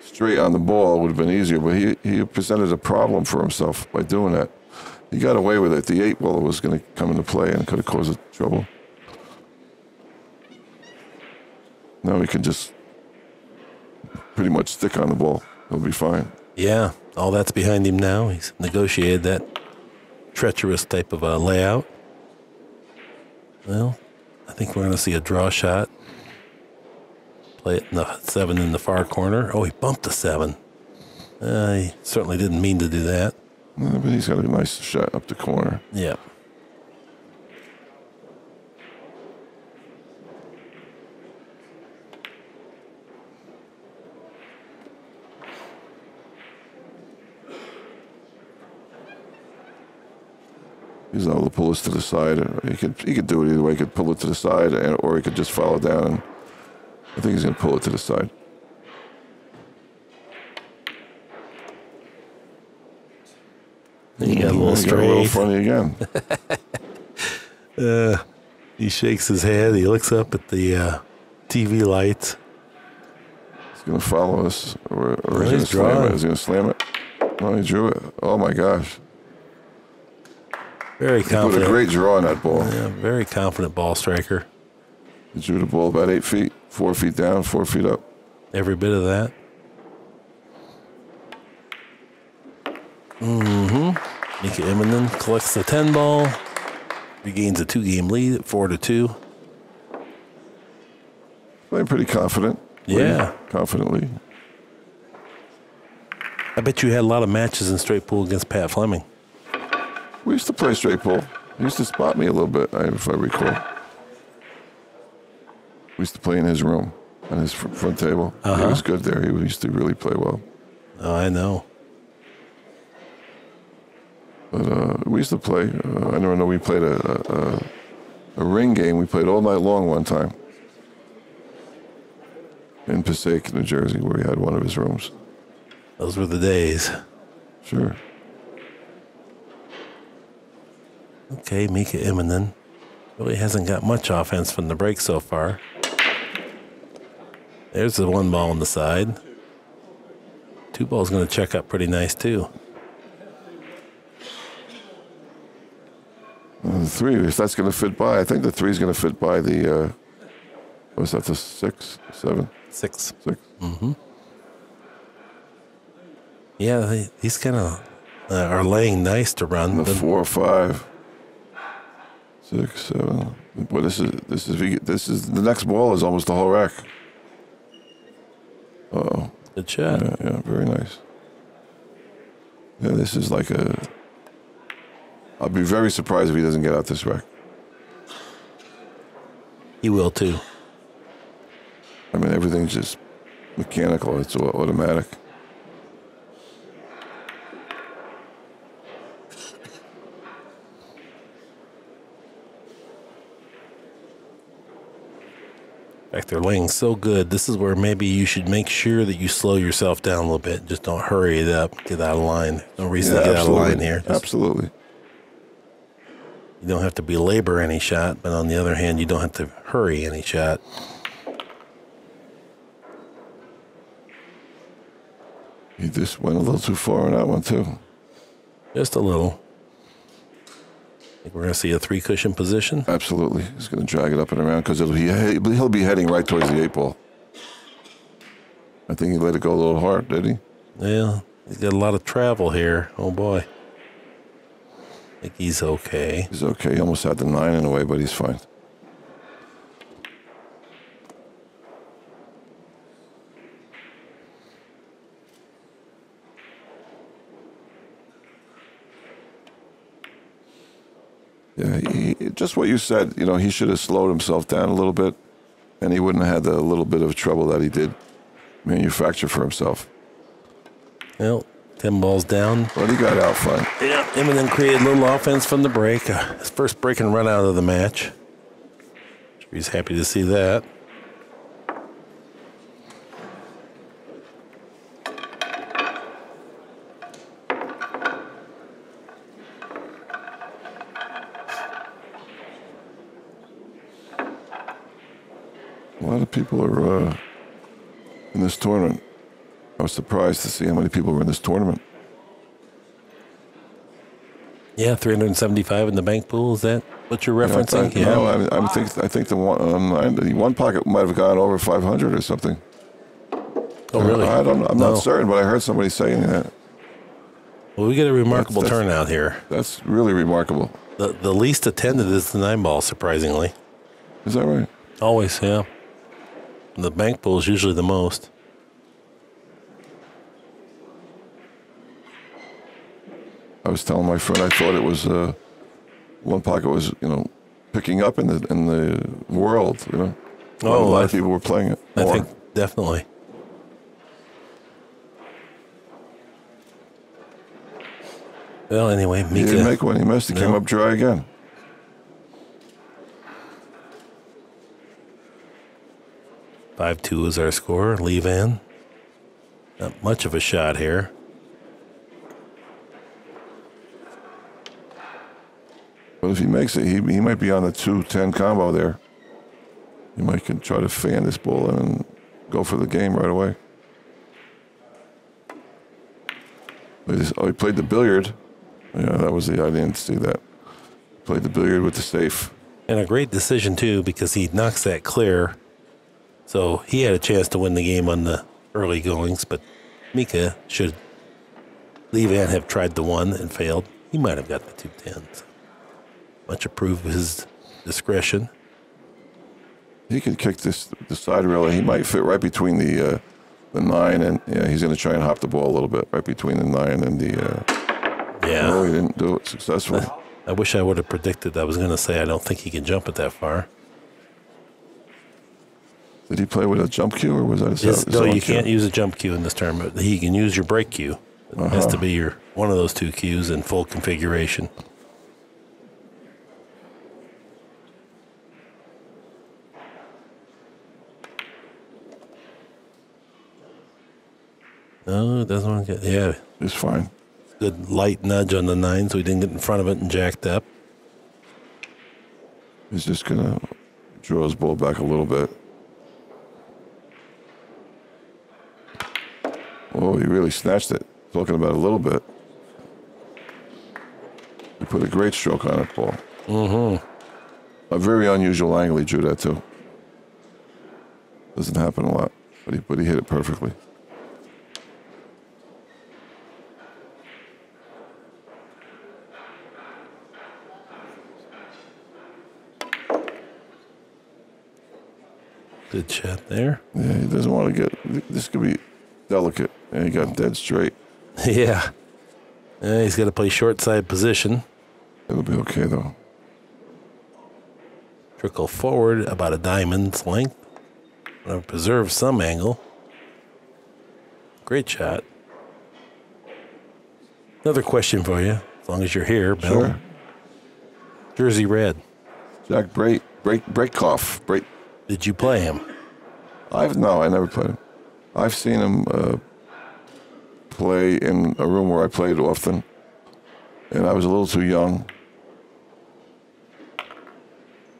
straight on the ball. Would have been easier, but he he presented a problem for himself by doing that. He got away with it. The eight ball was gonna come into play and could have caused trouble. Now he can just pretty much stick on the ball. He'll be fine. Yeah, all that's behind him now. He's negotiated that treacherous type of a layout. Well, I think we're going to see a draw shot. Play it in the seven in the far corner. Oh, he bumped the seven. Uh, he certainly didn't mean to do that. Yeah, but he's got a nice shot up the corner. Yeah. He's able to pull this to the side. He could he could do it either way. He could pull it to the side, and, or he could just follow down. And I think he's going to pull it to the side. Then you got a little straight. Got a little funny again. uh, he shakes his head. He looks up at the uh, T V lights. He's going to follow us, or, or oh, he's going to slam it. He's going to slam it. Oh, he drew it. Oh my gosh. Very confident. He put a great draw on that ball. Yeah, very confident ball striker. He drew the ball about eight feet, four feet down, four feet up. Every bit of that. Mm-hmm. Mika Immonen collects the ten ball, regains a two-game lead at four to two. Playing pretty confident. Yeah, pretty confidently. I bet you had a lot of matches in straight pool against Pat Fleming. We used to play straight pool. He used to spot me a little bit, if I recall. We used to play in his room, on his front table. Uh-huh. He was good there. He used to really play well. Oh, I know. But uh, we used to play. Uh, I never know. We played a, a, a ring game. We played all night long one time in Passaic, New Jersey, where he had one of his rooms. Those were the days. Sure. Okay, Mika Immonen really hasn't got much offense from the break so far. There's the one ball on the side. Two ball's going to check up pretty nice too. And three, if that's going to fit by, I think the three's going to fit by the, uh, what's that, the six, seven? Six. Six. Mm-hmm. Yeah, they, these kind of uh, are laying nice to run. The four, five, six, seven. Boy, this is, this is, this is, the next ball is almost the whole rack. Uh-oh. Good shot. Yeah, yeah, very nice. Yeah, this is like a... I'll be very surprised if he doesn't get out this rack. He will, too. I mean, everything's just mechanical. It's automatic. In fact, they're laying so good. This is where maybe you should make sure that you slow yourself down a little bit. Just don't hurry it up. Get out of line. No reason yeah, to get absolutely. out of line here. Just absolutely. You don't have to belabor any shot, but on the other hand, you don't have to hurry any shot. You just went a little too far on that one, too. Just a little. I think we're going to see a three-cushion position. Absolutely. He's going to drag it up and around because he, he'll be heading right towards the eight ball. I think he let it go a little hard, did he? Yeah. He's got a lot of travel here. Oh, boy. I think he's okay. He's okay. He almost had the nine in a way, but he's fine. Yeah, he, just what you said, you know, he should have slowed himself down a little bit, and he wouldn't have had the little bit of trouble that he did manufacture for himself. Well. Ten balls down. Well, he got out fine. Yeah, Immonen created a little offense from the break. Uh, his first break and run out of the match. Sure he's happy to see that. A lot of people are uh, in this tournament. I was surprised to see how many people were in this tournament. Yeah, three hundred seventy-five in the bank pool. Is that what you're referencing? You know, I, I, yeah. No, I, I think I think the one um, the one pocket might have gone over five hundred or something. Oh, really? I don't. I'm no. not certain, but I heard somebody saying that. Well, we get a remarkable that's, that's, turnout here. That's really remarkable. The the least attended is the nine ball, surprisingly. Is that right? Always, yeah. The bank pool is usually the most. I was telling my friend I thought it was uh, one pocket was you know picking up in the in the world you know oh, a lot I, of people were playing it more. I think definitely. Well, anyway, Mika, he didn't make one. He missed. He no. came up dry again. Five two is our score. Lee Vann. Not much of a shot here. But if he makes it, he, he might be on the two ten combo there. He might can try to fan this ball in and go for the game right away. Oh, he played the billiard. Yeah, that was the I didn't see that. Played the billiard with the safe. And a great decision, too, because he knocks that clear. So he had a chance to win the game on the early goings, but Mika should leave and have tried the one and failed. He might have got the two tens. Much approve of his discretion. He could kick this the side rail. He might fit right between the uh, the nine and yeah. He's going to try and hop the ball a little bit right between the nine and the. Uh, yeah. No, he didn't do it successfully. I, I wish I would have predicted. I was going to say I don't think he can jump it that far. Did he play with a jump cue or was that? His, his, his no, you cue? Can't use a jump cue in this tournament. He can use your break cue. It uh-huh. has to be your one of those two cues in full configuration. No, it doesn't want to get, yeah. It's fine. Good light nudge on the nine so he didn't get in front of it and jacked up. He's just going to draw his ball back a little bit. Oh, he really snatched it. Talking about a little bit. He put a great stroke on it, Paul. Mm-hmm. A very unusual angle he drew that, too. Doesn't happen a lot, but he, but he hit it perfectly. Good shot there. Yeah, he doesn't want to get... This could be delicate. And he got dead straight. Yeah. Yeah, he's got to play short side position. It'll be okay, though. Trickle forward about a diamond's length. Want to preserve some angle. Great shot. Another question for you, as long as you're here, Bill. Sure. Jersey Red. Jack Brake, Brake, Brakeoff, Brake. Did you play him? I've no, I never played him. I've seen him uh, play in a room where I played often, and I was a little too young.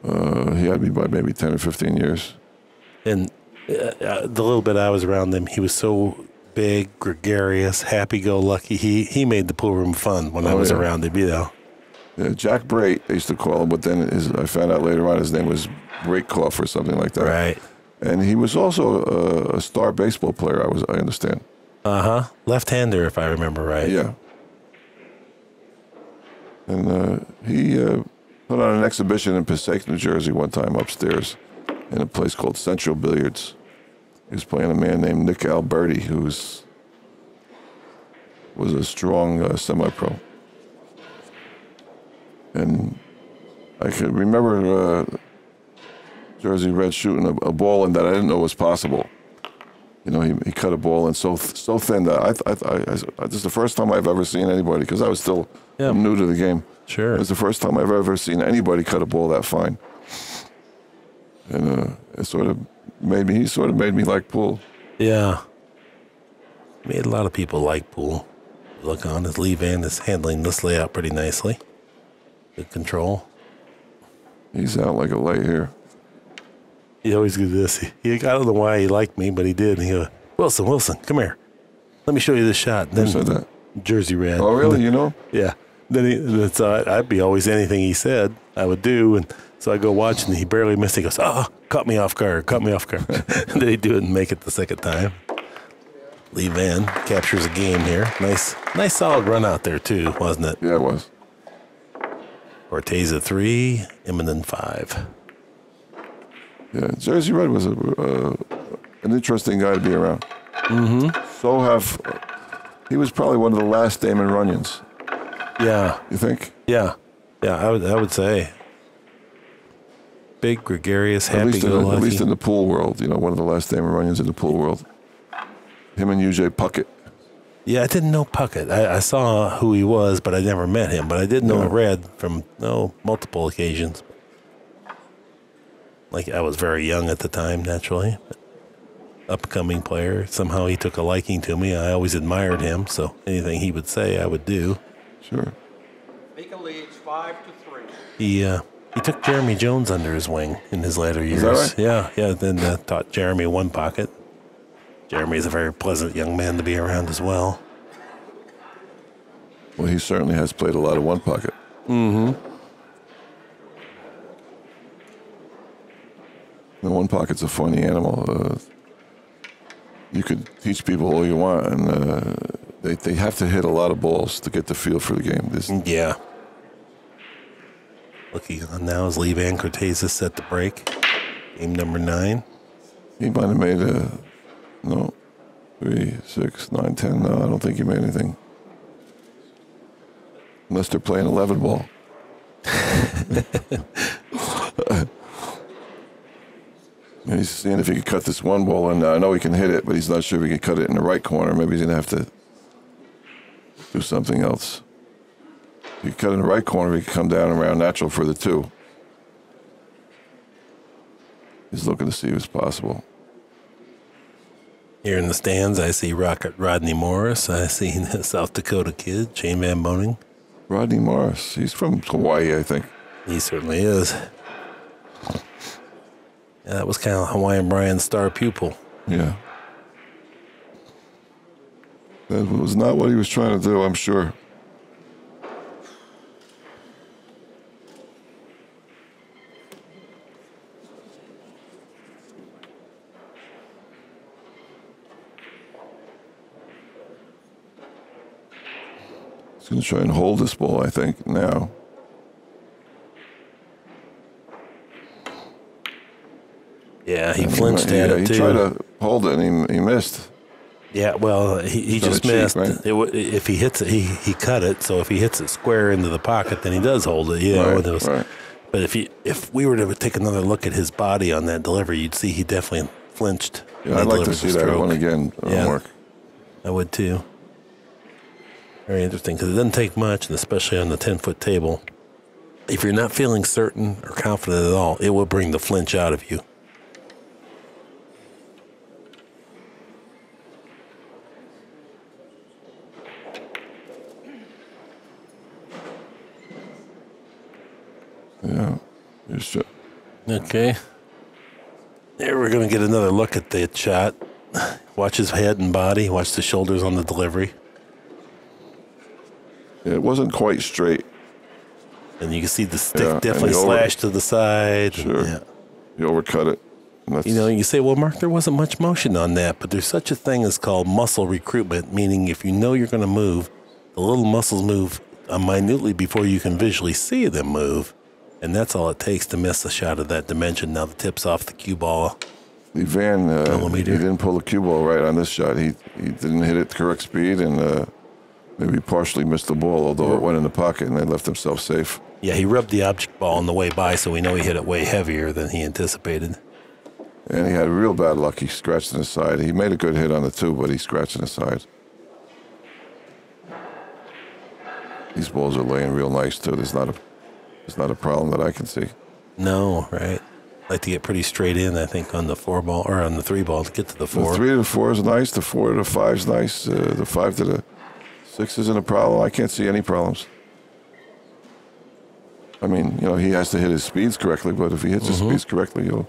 Uh, he had me by maybe ten or fifteen years. And uh, the little bit I was around him, he was so big, gregarious, happy-go-lucky. He he made the pool room fun when oh, I was yeah. around him, you know. Yeah, Jack Brate, they used to call him, but then his, I found out later on his name was Brakeoff or something like that. Right. And he was also a, a star baseball player, I was I understand. Uh-huh. Left-hander, if I remember right. Yeah. And uh, he uh, put on an exhibition in Passaic, New Jersey one time upstairs in a place called Central Billiards. He was playing a man named Nick Alberti, who was, was a strong uh, semi-pro. And I can remember... Uh, Jersey Red shooting a, a ball in that I didn't know was possible. You know, he, he cut a ball in so so thin that I, I, I, I this is the first time I've ever seen anybody, because I was still yeah. new to the game. Sure. It was the first time I've ever seen anybody cut a ball that fine. And uh, it sort of made me, he sort of made me like pool. Yeah. Made a lot of people like pool. Look on his Lee Vann is handling this layout pretty nicely. Good control. He's out like a light here. He always did this. He, I don't know why he liked me, but he did. And he goes, Wilson, Wilson, come here. Let me show you this shot. Then Who said that? Jersey Red. Oh, really? Then, you know? Yeah. Then he, so I, I'd be always anything he said, I would do. And so I go watch, and he barely missed it. He goes, oh, caught me off guard, caught me off guard. And then he'd do it and make it the second time. Lee Vann captures a game here. Nice, nice solid run out there, too, wasn't it? Yeah, it was. Corteza three, Immonen five. Yeah, Jersey Red was a, uh, an interesting guy to be around. Mm-hmm. So have, uh, he was probably one of the last Damon Runyons. Yeah. You think? Yeah. Yeah, I would, I would say. Big, gregarious, happy-go-lucky. At least in the pool world, you know, one of the last Damon Runyons in the pool world. Him and U J Puckett. Yeah, I didn't know Puckett. I, I saw who he was, but I never met him. But I did know yeah. Red from oh, multiple occasions. Like, I was very young at the time, naturally. But upcoming player. Somehow he took a liking to me. I always admired him, so anything he would say, I would do. Sure. Mika leads five to three. He, uh, he took Jeremy Jones under his wing in his latter years. Is that right? Yeah, yeah. Then uh, taught Jeremy one pocket. Jeremy's a very pleasant young man to be around as well. Well, he certainly has played a lot of one pocket. Mm-hmm. The one pocket's a funny animal. Uh, you could teach people all you want, and uh, they they have to hit a lot of balls to get the feel for the game. This yeah. Looking on now is Lee Vann Corteza set to break. Game number nine. He might have made a no three, six, nine, ten. No, I don't think he made anything. Unless they're playing eleven ball. And he's seeing if he could cut this one ball in. I know he can hit it, but he's not sure if he can cut it in the right corner. Maybe he's going to have to do something else. If he could cut it in the right corner, he could come down and round natural for the two. He's looking to see what's possible. Here in the stands, I see Rocket Rodney Morris. I see the South Dakota kid, Jay Van Boning. Rodney Morris. He's from Hawaii, I think. He certainly is. Yeah, that was kind of Hawaiian Brian's star pupil. Yeah. That was not what he was trying to do, I'm sure. He's going to try and hold this ball, I think, now. Yeah, he flinched at it, too. He tried to hold it, and he, he missed. Yeah, well, he, he just missed. Cheek, right? it, if he hits it, he, he cut it. So if he hits it square into the pocket, then he does hold it. Yeah, right, those. Right. But if he, if we were to take another look at his body on that delivery, you'd see he definitely flinched. Yeah, I'd like to see that one again. Yeah, work. I would too. Very interesting because it doesn't take much, and especially on the ten-foot table. If you're not feeling certain or confident at all, it will bring the flinch out of you. Yeah. Okay. There we're going to get another look at that shot. Watch his head and body. Watch the shoulders on the delivery. Yeah, it wasn't quite straight. And you can see the stick yeah, definitely slashed to the side. Sure. And, yeah. You overcut it. That's, you know, you say, well, Mark, there wasn't much motion on that, but there's such a thing as called muscle recruitment, meaning if you know you're going to move, the little muscles move minutely before you can visually see them move. And that's all it takes to miss a shot of that dimension. Now the tip's off the cue ball. Lee Vann, uh, he didn't pull the cue ball right on this shot. He he didn't hit it the correct speed and uh, maybe partially missed the ball, although yeah. it went in the pocket and they left himself safe. Yeah, he rubbed the object ball on the way by, so we know he hit it way heavier than he anticipated. And he had real bad luck. He scratched in his side. He made a good hit on the two, but he scratched in his side. These balls are laying real nice, too. There's not a... It's not a problem that I can see. No, right? I like to get pretty straight in, I think, on the four ball or on the three ball to get to the four. The three to the four is nice. The four to the five is nice. Uh, the five to the six isn't a problem. I can't see any problems. I mean, you know, he has to hit his speeds correctly, but if he hits mm-hmm. his speeds correctly, he'll.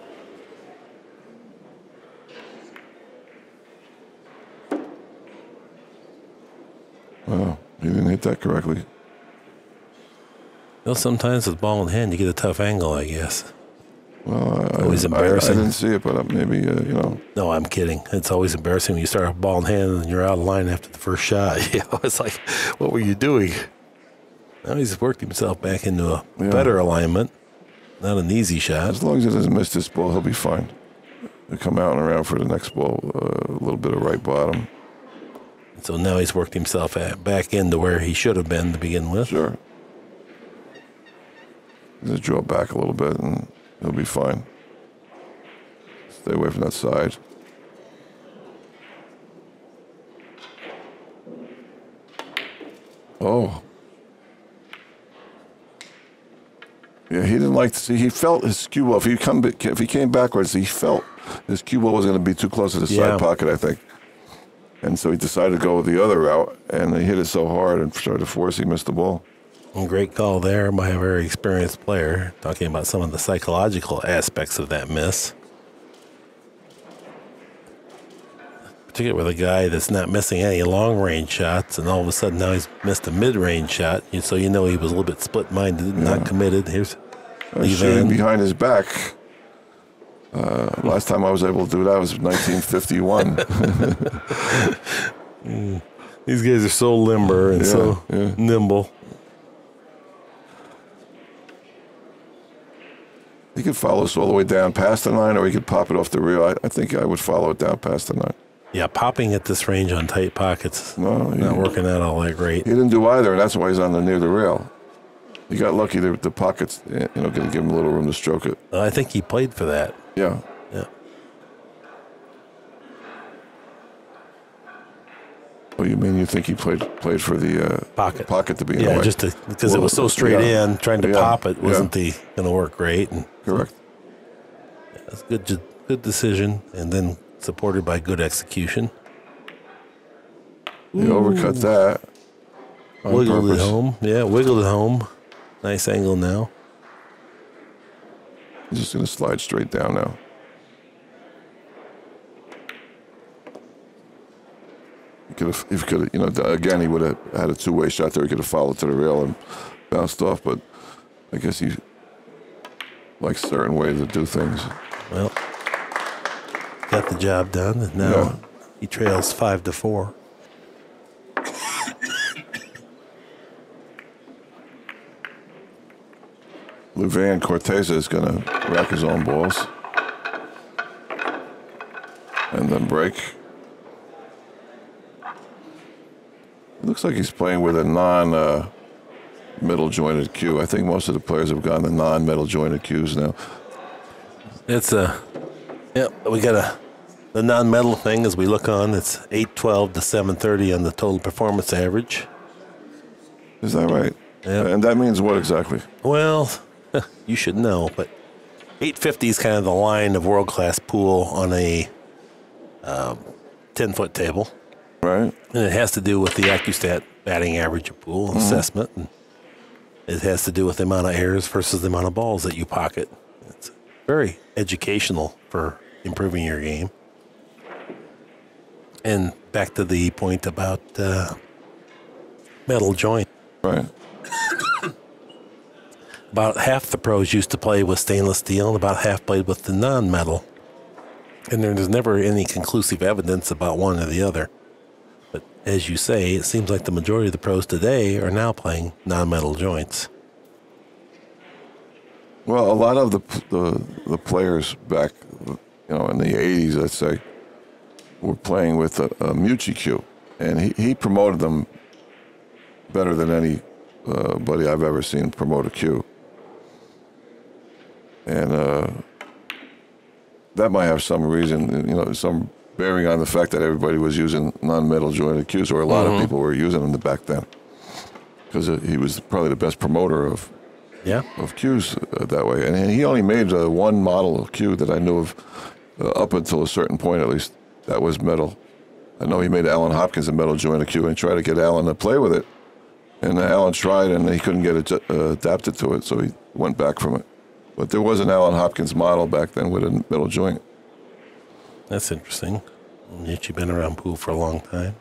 Wow, he didn't hit that correctly. You know, sometimes with ball in hand, you get a tough angle, I guess. Well, I, always embarrassing. I, I didn't see it, but maybe, uh, you know. No, I'm kidding. It's always embarrassing when you start with ball in hand and you're out of line after the first shot. You know, it's like, what were you doing? Now he's worked himself back into a yeah. better alignment. Not an easy shot. As long as he doesn't miss this ball, he'll be fine. He'll come out and around for the next ball, uh, a little bit of right bottom. So now he's worked himself back into where he should have been to begin with. Sure. Just draw back a little bit and he'll be fine. Stay away from that side. Oh. Yeah, he didn't like to see. He felt his cue ball. If he, come, if he came backwards, he felt his cue ball was going to be too close to the yeah. side pocket, I think. And so he decided to go the other route, and he hit it so hard and tried to force, he missed the ball. Great call there by a very experienced player, talking about some of the psychological aspects of that miss. Particularly with a guy that's not missing any long-range shots, and all of a sudden now he's missed a mid-range shot, and so you know he was a little bit split-minded, yeah. not committed. Here's Lee Vann behind his back. Uh, last time I was able to do that was nineteen fifty-one. mm. These guys are so limber and yeah, so yeah. nimble. He could follow us all the way down past the nine, or he could pop it off the reel. I, I think I would follow it down past the nine. Yeah, popping at this range on tight pockets, no, not working out all that great. He didn't do either, and that's why he's on the near the rail. He got lucky that the pockets, you know, going to give him a little room to stroke it. Uh, I think he played for that. Yeah. Yeah. Well, you mean you think he played played for the uh, pocket pocket to be in yeah, the way. just to, because well, it was so straight yeah. in, trying to yeah. pop it wasn't yeah. the going to work great. And, correct. Yeah, that's a good good decision, and then supported by good execution. You overcut that. Wiggled it home. Yeah, wiggled it home. Nice angle now. I'm just going to slide straight down now. He could have, he could have, you know, again, he would have had a two-way shot there. He could have followed to the rail and bounced off, but I guess he likes certain ways to do things. Well, got the job done, and now yeah. he trails five to four. Lee Vann Corteza is going to rack his own balls and then break. It looks like he's playing with a non-metal uh, jointed cue. I think most of the players have gone to non-metal jointed cues now. It's a, yep, yeah, we got a, the non-metal thing as we look on. It's eight twelve to seven thirty on the total performance average. Is that right? Yeah. And that means what exactly? Well, you should know, but eight fifty is kind of the line of world-class pool on a ten-foot um, table. Right. And it has to do with the Accustat batting average of pool mm-hmm. assessment. And it has to do with the amount of errors versus the amount of balls that you pocket. It's very educational for improving your game. And back to the point about uh, metal joint. Right. About half the pros used to play with stainless steel and about half played with the non-metal. And there's never any conclusive evidence about one or the other. But as you say, it seems like the majority of the pros today are now playing non-metal joints. Well, a lot of the, the, the players back you know, in the eighties, let's say, were playing with a, a Mucci cue. And he, he promoted them better than anybody I've ever seen promote a cue. And uh, that might have some reason, you know, some bearing on the fact that everybody was using non-metal jointed cues, or a lot mm-hmm. of people were using them back then, because he was probably the best promoter of yeah of cues uh, that way. And he only made uh, one model of cue that I knew of, uh, up until a certain point at least, that was metal. I know he made Alan Hopkins a metal jointed cue and tried to get Alan to play with it, and Alan tried and he couldn't get it uh, adapted to it, so he went back from it. But there was an Alan Hopkins model back then with a metal joint. That's interesting. Yet you've been around pool for a long time.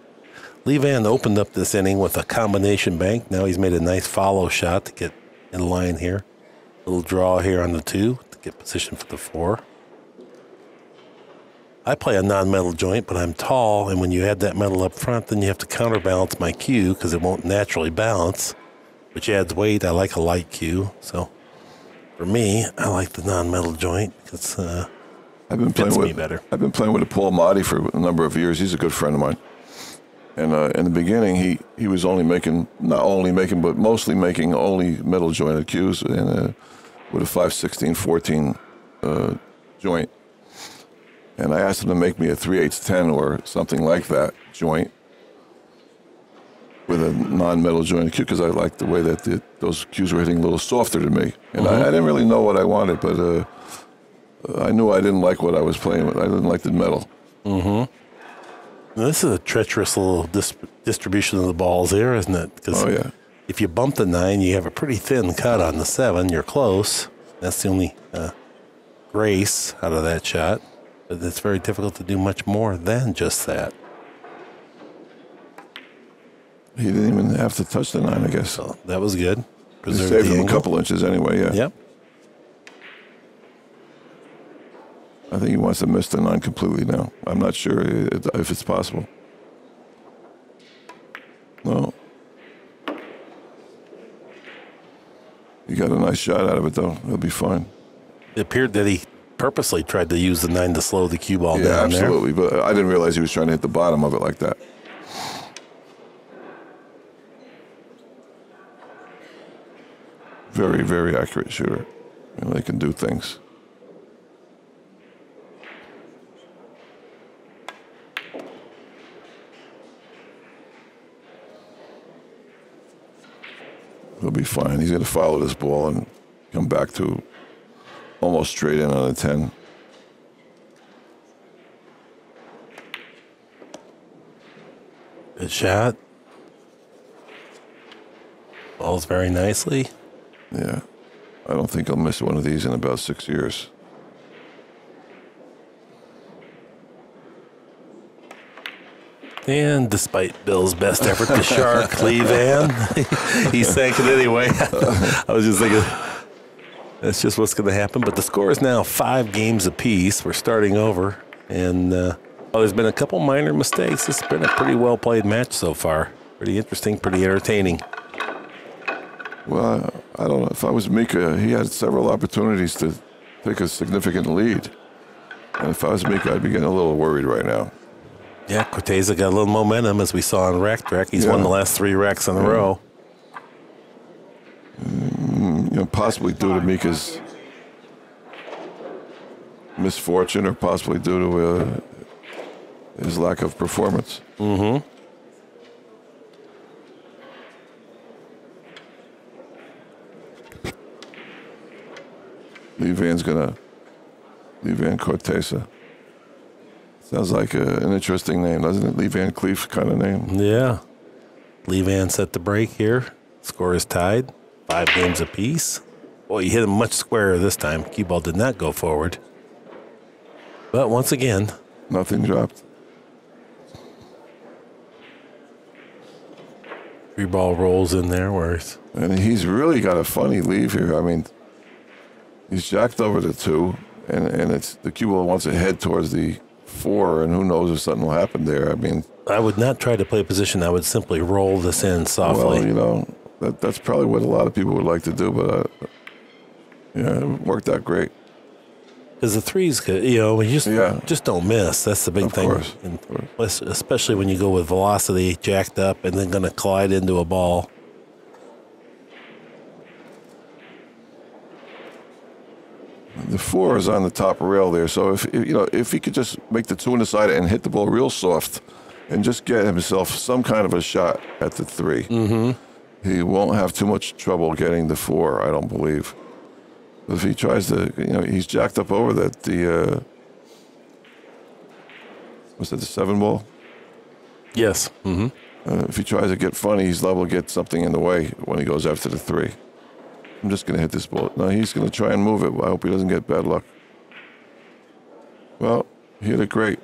Lee Vann opened up this inning with a combination bank. Now he's made a nice follow shot to get in line here. A little draw here on the two to get position for the four. I play a non-metal joint, but I'm tall, and when you add that metal up front, then you have to counterbalance my cue because it won't naturally balance, which adds weight. I like a light cue, so for me, I like the non-metal joint because uh, I've been it fits playing with, me better. I've been playing with Paul Motti for a number of years. He's a good friend of mine, and uh, in the beginning, he he was only making, not only making, but mostly making only metal jointed cues, and uh, with a five sixteen fourteen uh, joint. And I asked him to make me a three eighths ten or something like that joint with a non-metal jointed cue, because I liked the way that the, those cues were hitting a little softer to me. And mm-hmm. I, I didn't really know what I wanted, but uh, I knew I didn't like what I was playing with. I didn't like the metal. Mm-hmm. Now, this is a treacherous little dis distribution of the balls here, isn't it? Because oh, yeah. if you bump the nine, you have a pretty thin cut on the seven. You're close. That's the only uh, grace out of that shot. But it's very difficult to do much more than just that. He didn't even have to touch the nine, I guess. So that was good. Preserved he saved him angle. a couple inches anyway, yeah. Yep. I think he wants to miss the nine completely now. I'm not sure if it's possible. No. You got a nice shot out of it, though. It'll be fine. It appeared that he purposely tried to use the nine to slow the cue ball yeah, down. Yeah, absolutely. There. But I didn't realize he was trying to hit the bottom of it like that. Very, very accurate shooter. You know, they can do things. He'll be fine. He's going to follow this ball and come back to almost straight in on a ten. Good shot. Falls very nicely. Yeah. I don't think I'll miss one of these in about six years. And despite Bill's best effort to shark Lee Vann, he sank it anyway. I was just thinking, that's just what's going to happen. But the score is now five games apiece. We're starting over. And uh, oh, there's been a couple minor mistakes. It's been a pretty well-played match so far. Pretty interesting, pretty entertaining. Well, I don't know. If I was Mika, he had several opportunities to take a significant lead. And if I was Mika, I'd be getting a little worried right now. Yeah, Corteza got a little momentum, as we saw on Rack Track. He's yeah. won the last three racks in a yeah. row. Mm, you know, possibly due to Mika's misfortune or possibly due to uh, his lack of performance. Mm-hmm. Lee Vann's gonna, Lee Vann Corteza. Sounds like a, an interesting name, doesn't it? Lee Van Cleef kind of name. Yeah. Lee Vann set the break here. Score is tied. Five games apiece. Boy, you hit him much squarer this time. Cue ball did not go forward. But once again, nothing dropped. Three ball rolls in there. Worse. And he's really got a funny leave here. I mean, he's jacked over the two, and, and it's the cue ball wants to head towards the four, and who knows if something will happen there. I mean, I would not try to play position. I would simply roll this in softly. Well, you know, that, that's probably what a lot of people would like to do, but uh, yeah, it worked out great. Because the threes could, you know, you just, yeah. just don't miss. That's the big of thing. Course. And especially when you go with velocity jacked up and then going to collide into a ball. The four is on the top rail there, so if you know if he could just make the two on the side and hit the ball real soft, and just get himself some kind of a shot at the three, mm-hmm. he won't have too much trouble getting the four. I don't believe. If he tries to, you know, he's jacked up over that the uh, what's that the seven ball? Yes. Mm-hmm. Uh, if he tries to get funny, he's liable to get something in the way when he goes after the three. I'm just going to hit this ball. Now he's going to try and move it. I hope he doesn't get bad luck. Well, he hit it great.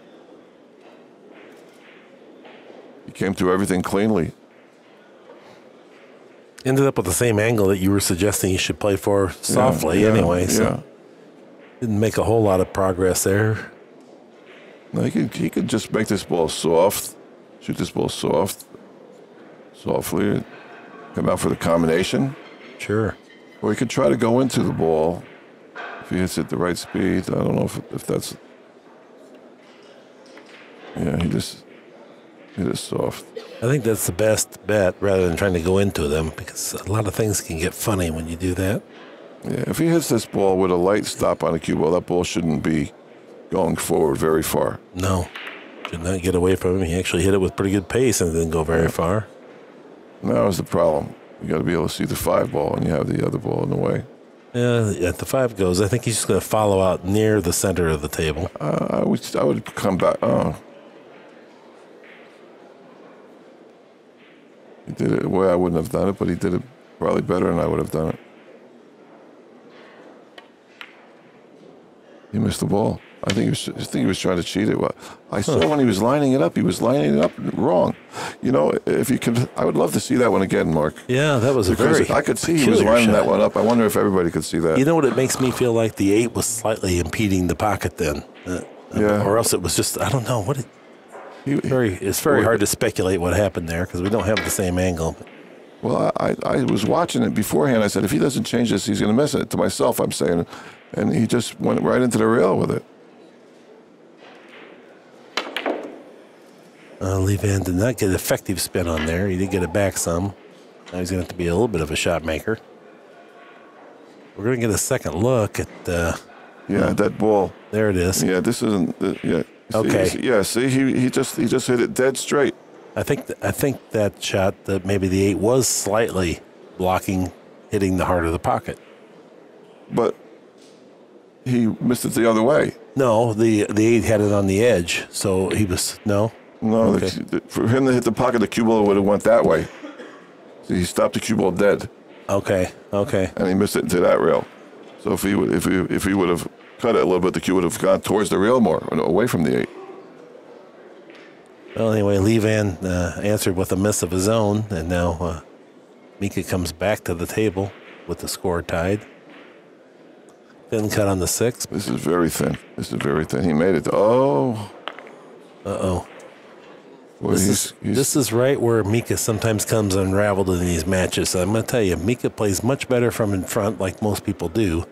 He came through everything cleanly. Ended up with the same angle that you were suggesting he should play for softly yeah, yeah, anyway. So yeah. Didn't make a whole lot of progress there. No, he could, he could just make this ball soft, shoot this ball soft, softly, come out for the combination. Sure. Or he could try to go into the ball if he hits it at the right speed. I don't know if, if that's... Yeah, he just hit it soft. I think that's the best bet rather than trying to go into them, because a lot of things can get funny when you do that. Yeah, if he hits this ball with a light stop on a cue ball, that ball shouldn't be going forward very far. No. Should not get away from him. He actually hit it with pretty good pace and didn't go very far. That was the problem. You got to be able to see the five ball, and you have the other ball in the way. Yeah, at the five goes. I think he's just going to follow out near the center of the table. Uh, I would, I would come back. Oh, he did it the way I wouldn't have done it, but he did it probably better than I would have done it. He missed the ball. I think he was, I think he was trying to cheat it. Well, I saw huh. when he was lining it up, he was lining it up wrong. You know, if you could, I would love to see that one again, Mark. Yeah, that was because a very I could see he was lining shot. that one up. I wonder if everybody could see that. You know what? It makes me feel like the eight was slightly impeding the pocket then. Uh, yeah. Or else it was just, I don't know. What. It, he, very, it's very well, hard to speculate what happened there because we don't have the same angle. Well, I, I was watching it beforehand. I said, if he doesn't change this, he's going to miss it. To myself, I'm saying. And he just went right into the rail with it. Uh, Lee Vann did not get an effective spin on there. He did get it back some. Now he's going to have to be a little bit of a shot maker. We're going to get a second look at the... Uh, yeah, uh, that ball. There it is. Yeah, this isn't... Uh, yeah. See, okay. See, yeah, see, he, he just he just hit it dead straight. I think th I think that shot, that maybe the eight was slightly blocking, hitting the heart of the pocket. But he missed it the other way. No, the, the eight had it on the edge, so he was... No? No, okay. the, the, for him to hit the pocket, the cue ball would have went that way. So he stopped the cue ball dead. Okay, okay. And he missed it into that rail. So if he would, if he, if he would have cut it a little bit, the cue would have gone towards the rail more, away from the eight. Well, anyway, Lee Vann uh, answered with a miss of his own, and now uh, Mika comes back to the table with the score tied. Thin cut on the six. This is very thin. This is very thin. He made it. Oh. Uh-oh. Well, this, he's, is, he's, this is right where Mika sometimes comes unraveled in these matches. So I'm going to tell you, Mika plays much better from in front like most people do,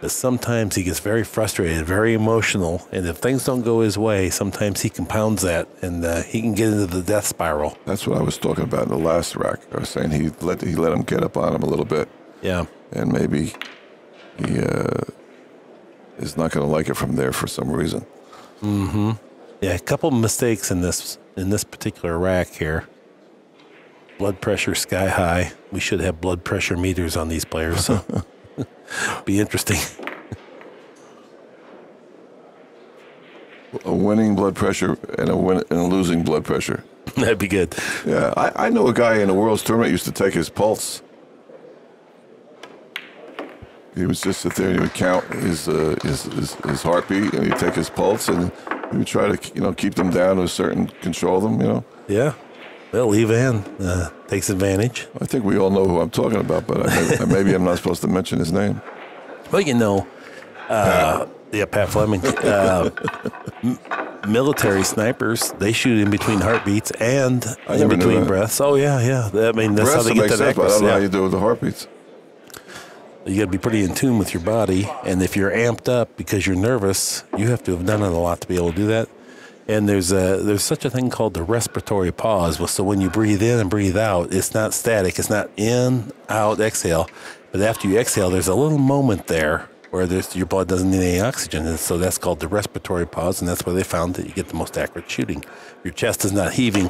but sometimes he gets very frustrated, very emotional, and if things don't go his way, sometimes he compounds that, and uh, he can get into the death spiral. That's what I was talking about in the last rack. I was saying he let, he let him get up on him a little bit. Yeah. And maybe he uh, is not going to like it from there for some reason. Mm-hmm. Yeah, a couple mistakes in this in this particular rack here. Blood pressure sky high. We should have blood pressure meters on these players, so be interesting. A winning blood pressure and a win and a losing blood pressure. That'd be good. Yeah, I, I know a guy in the World's Tournament used to take his pulse. He would just sit there and he would count his uh, his, his his heartbeat, and he'd take his pulse and. We try to, you know, keep them down to a certain, control them, you know. Yeah. Well, Lee Vann uh, takes advantage. I think we all know who I'm talking about, but I, maybe I'm not supposed to mention his name. Well, you know, uh, Pat. yeah, Pat Fleming. Uh, military snipers, they shoot in between heartbeats and I in between breaths. Oh, yeah, yeah. I mean, that's how they get that accuracy. I don't know yeah. how you do it with the heartbeats. You got to be pretty in tune with your body, and if you're amped up because you're nervous, you have to have done it a lot to be able to do that. And there's a there's such a thing called the respiratory pause. So when you breathe in and breathe out, it's not static. It's not in, out, exhale. But after you exhale, there's a little moment there where there's, your blood doesn't need any oxygen, and so that's called the respiratory pause, and that's where they found that you get the most accurate shooting. Your chest is not heaving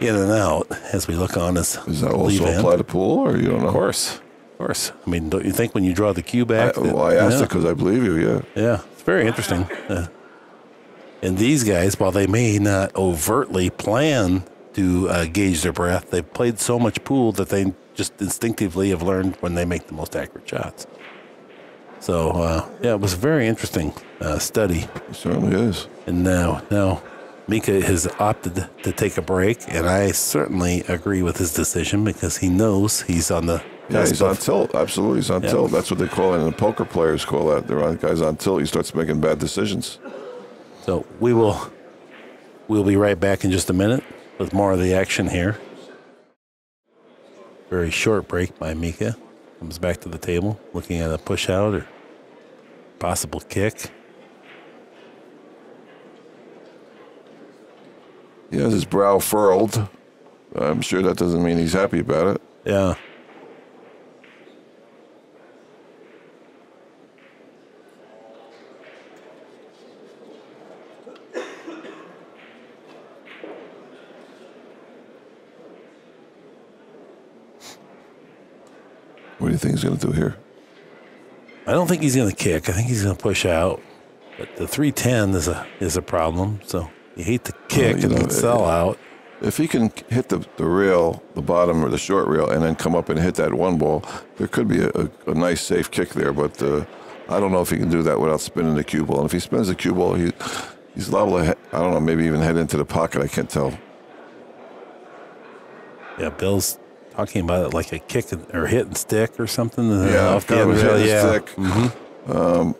in and out as we look on as. Does that also apply to pool, or you don't know? Of course. Course. I mean, don't you think when you draw the cue back? I, well, that, I asked yeah. it because I believe you, yeah. Yeah, it's very interesting. Uh, and these guys, while they may not overtly plan to uh, gauge their breath, they've played so much pool that they just instinctively have learned when they make the most accurate shots. So, uh, yeah, it was a very interesting uh, study. It certainly is. And now, now Mika has opted to take a break, and I certainly agree with his decision because he knows he's on the Yeah, he's on tilt. Absolutely, he's on yeah. tilt. That's what they call it, and the poker players call that. They're on guys on tilt. He starts making bad decisions. So we will, we'll be right back in just a minute with more of the action here. Very short break by Mika. Comes back to the table, looking at a push out or possible kick. He has his brow furrowed. I'm sure that doesn't mean he's happy about it. Yeah. What do you think he's going to do here? I don't think he's going to kick. I think he's going to push out. But the three ten is a is a problem. So you hate to kick well, and know, sell it, out. If he can hit the, the rail, the bottom or the short rail, and then come up and hit that one ball, there could be a, a, a nice safe kick there. But uh, I don't know if he can do that without spinning the cue ball. And if he spins the cue ball, he, he's liable to, I don't know, maybe even head into the pocket. I can't tell. Yeah, Bill's talking about it like a kick or hit and stick or something. Yeah, off the end hit and yeah. stick. Mm-hmm. um,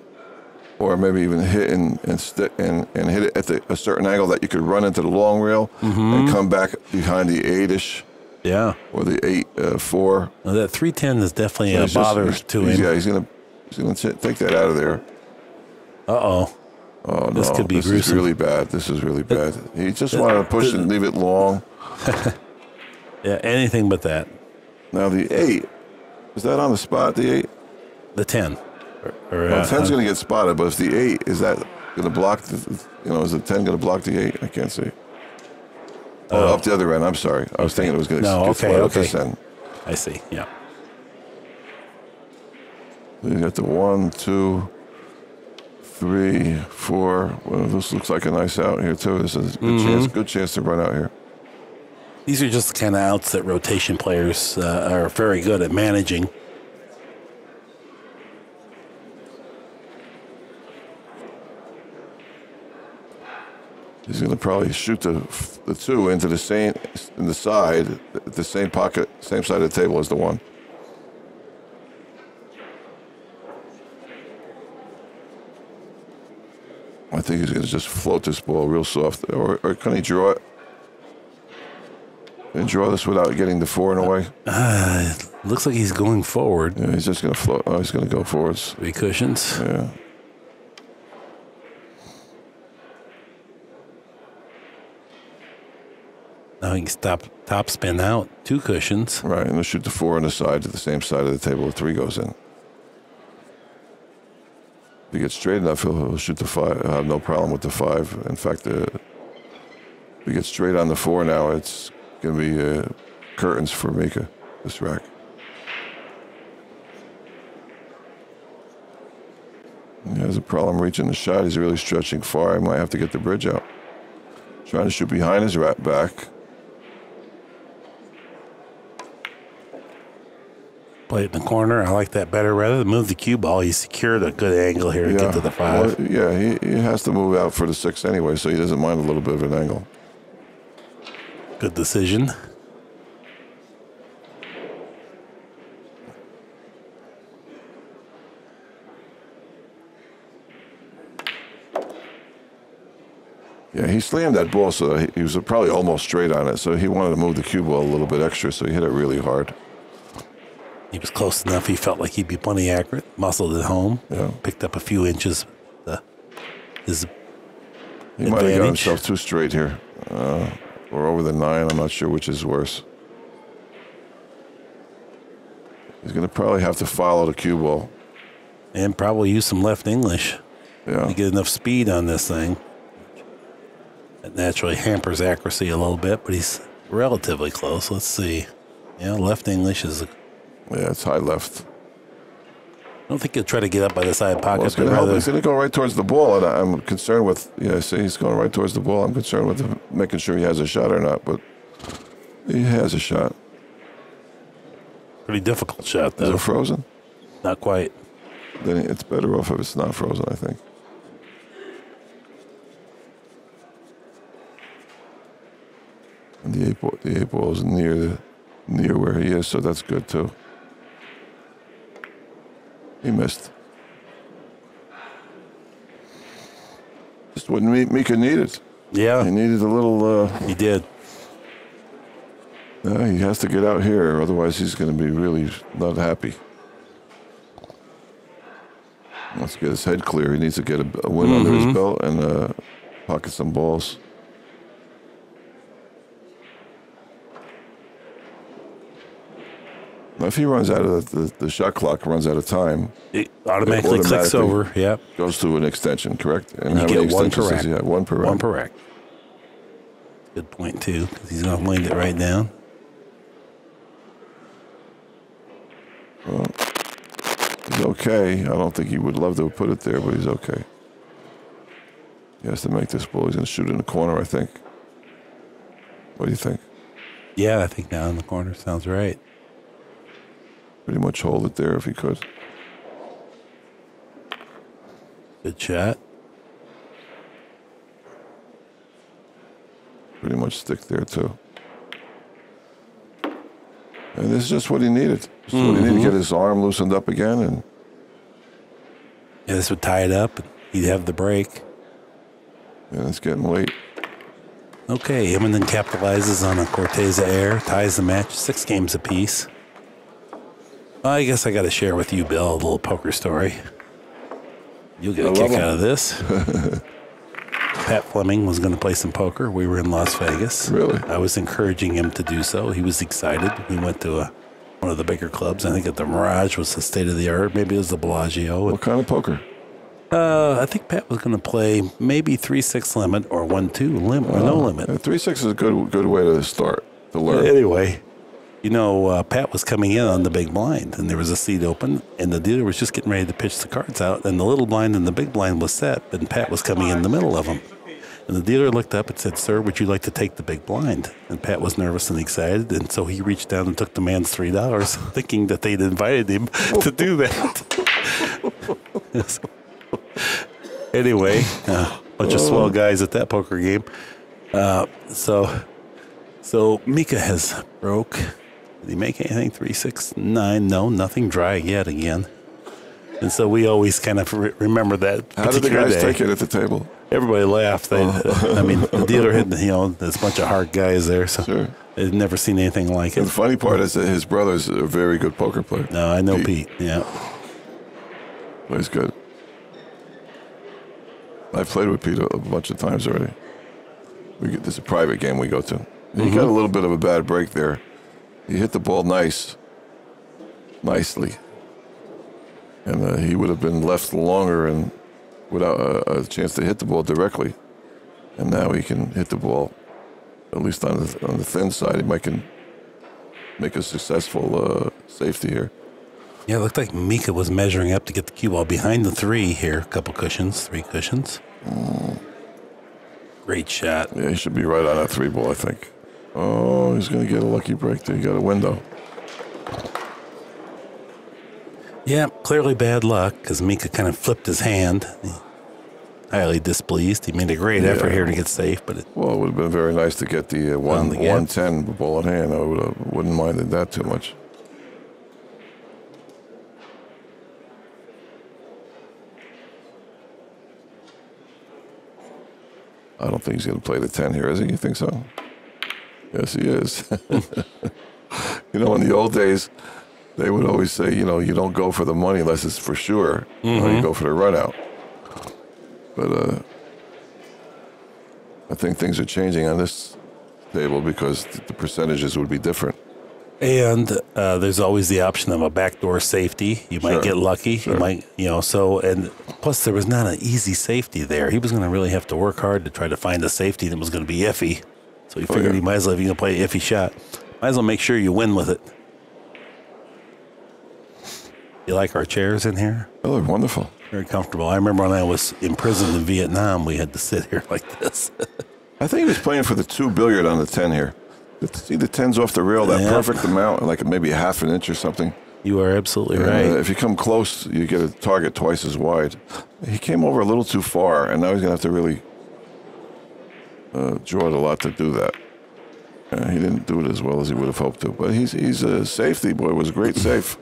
or maybe even hit and, and stick and, and hit it at the, a certain angle that you could run into the long rail mm-hmm. and come back behind the eight-ish. Yeah. Or the eight four. Uh, now that three ten is definitely so a bother just, to him. Yeah, he's going he's gonna to take that out of there. Uh-oh. Oh, no. This could be this gruesome. This is really bad. This is really bad. He just wanted to push it and leave it long. Yeah, anything but that. Now the eight, is that on the spot? The eight, the ten. Or, or, well, uh, ten's going to get spotted, but if the eight is that going to block the, you know, is the ten going to block the eight? I can't see. Oh, oh, up the other end. I'm sorry. I was thinking it was going to no, get okay, spotted okay. at this end. I see. Yeah. You got the one, two, three, four. Well, this looks like an ice out here, too. There's a good, mm-hmm. chance, good chance to run out here. These are just kind of outs that rotation players uh, are very good at managing. He's going to probably shoot the the two into the same in the side, the same pocket, same side of the table as the one. I think he's going to just float this ball real soft, or, or can he draw it? And draw this without getting the four in a way. Uh, it looks like he's going forward. Yeah, he's just going to float. Oh, he's going to go forwards. Three cushions. Yeah. Now he can stop, top spin out, two cushions. Right, and they'll shoot the four on the side to the same side of the table. The three goes in. If he gets straight enough, he'll, he'll shoot the five. He'll have no problem with the five. In fact, uh, if he gets straight on the four now, it's going to be uh, curtains for Mika, this rack. He has a problem reaching the shot. He's really stretching far. He might have to get the bridge out. Trying to shoot behind his rat back. Play it in the corner. I like that better. Rather than move the cue ball, he secured a good angle here yeah. to get to the five. Well, yeah, he, he has to move out for the six anyway, so he doesn't mind a little bit of an angle. Good decision. Yeah, he slammed that ball, so he was probably almost straight on it, so he wanted to move the cue ball a little bit extra, so he hit it really hard. He was close enough. He felt like he'd be plenty accurate. Muscled it home. Yeah. Picked up a few inches. Uh, his he advantage. might have got himself too straight here. Uh, or over the nine. I'm not sure which is worse. He's going to probably have to follow the cue ball. And probably use some left English yeah. to get enough speed on this thing. That naturally hampers accuracy a little bit, but he's relatively close. Let's see. Yeah, left English is a Yeah, it's high left. I don't think he'll try to get up by the side pocket. Well, it's gonna he's going to go right towards the ball, and I'm concerned with, yeah, see, he's going right towards the ball. I'm concerned with him making sure he has a shot or not, but he has a shot. Pretty difficult shot, though. Is it frozen? Not quite. Then it's better off if it's not frozen, I think. And the eight ball, the eight ball is near, the, near where he is, so that's good, too. He missed. Just what Mika needed. Yeah. He needed a little... Uh, he did. Uh, he has to get out here, otherwise he's going to be really not happy. Let's get his head clear. He needs to get a, a win mm-hmm. under his belt and uh, pocket some balls. If he runs out of the, the, the shot clock, runs out of time. It automatically, it automatically clicks over. Yep. Goes to an extension, correct? And, and how you many get one per rack. Yeah, one per rack. One per rack. Good point too, because he's going to wind it right down. Well, he's okay. I don't think he would love to put it there, but he's okay. He has to make this ball. He's going to shoot in the corner, I think. What do you think? Yeah, I think down in the corner sounds right. Pretty much hold it there if he could. Good shot. Pretty much stick there, too. And this is just what he needed. So mm-hmm. he needed to get his arm loosened up again. And yeah, this would tie it up. He'd have the break. Yeah, it's getting late. Okay, Immonen capitalizes on a Corteza error, ties the match, six games apiece. I guess I got to share with you, Bill, a little poker story. You'll get a kick out of this. Pat Fleming was going to play some poker. We were in Las Vegas. Really? I was encouraging him to do so. He was excited. We went to a, one of the bigger clubs. I think at the Mirage was the state-of-the-art. Maybe it was the Bellagio. What kind of poker? Uh, I think Pat was going to play maybe three six limit or one two limit or oh, no limit. three six is a good, good way to start, to learn. Anyway. you know, uh, Pat was coming in on the big blind, and there was a seat open, and the dealer was just getting ready to pitch the cards out, and the little blind and the big blind was set, and Pat was coming in the middle of them. And the dealer looked up and said, "Sir, would you like to take the big blind?" And Pat was nervous and excited, and so he reached down and took the man's three dollars, thinking that they'd invited him to do that. Anyway, a uh, bunch of swell guys at that poker game. Uh, so, so Mika has broke. Did he make anything? Three, six, nine. No, nothing dry yet again. And so we always kind of re remember that. How did the guys day. take it at the table? Everybody laughed. They, oh. I mean, the dealer had, you know, there's a bunch of hard guys there, so sure. they'd never seen anything like it. And the funny part is that his brother's a very good poker player. No, I know Pete. Pete. Yeah, plays good. I've played with Pete a, a bunch of times already. We get, this is a private game we go to. Mm-hmm. He got a little bit of a bad break there. He hit the ball nice, nicely, and uh, he would have been left longer and without a, a chance to hit the ball directly. And now he can hit the ball, at least on the, on the thin side. He might can make a successful uh, safety here. Yeah, it looked like Mika was measuring up to get the cue ball behind the three here. A couple cushions, three cushions. Mm. Great shot. Yeah, he should be right on that three ball, I think. Oh, he's going to get a lucky break there. He got a window. Yeah, clearly bad luck, because Mika kind of flipped his hand. He, highly displeased. He made a great yeah. effort here to get safe. But it, well, it would have been very nice to get the uh, one, the one ten ball in hand. I would have, wouldn't minded that too much. I don't think he's going to play the ten here, is he? You think so? Yes, he is. You know, in the old days, they would always say, you know, you don't go for the money unless it's for sure. Mm-hmm. Or you go for the run out. But uh, I think things are changing on this table because the percentages would be different. And uh, there's always the option of a backdoor safety. You might sure. get lucky. Sure. You might, you know, so, and plus there was not an easy safety there. He was going to really have to work hard to try to find a safety that was going to be iffy. So he figured oh, yeah. he might as well, if you're going to play an iffy shot, might as well make sure you win with it. You like our chairs in here? They look wonderful. Very comfortable. I remember when I was imprisoned in Vietnam, we had to sit here like this. I think he was playing for the two billiard on the ten here. See, the ten's off the rail, that yeah. perfect amount, like maybe half an inch or something. You are absolutely and, right. Uh, if you come close, you get a target twice as wide. He came over a little too far, and now he's going to have to really uh, draw it a lot to do that. Uh, he didn't do it as well as he would have hoped to, but he's, he's a safety boy. It was a great safe.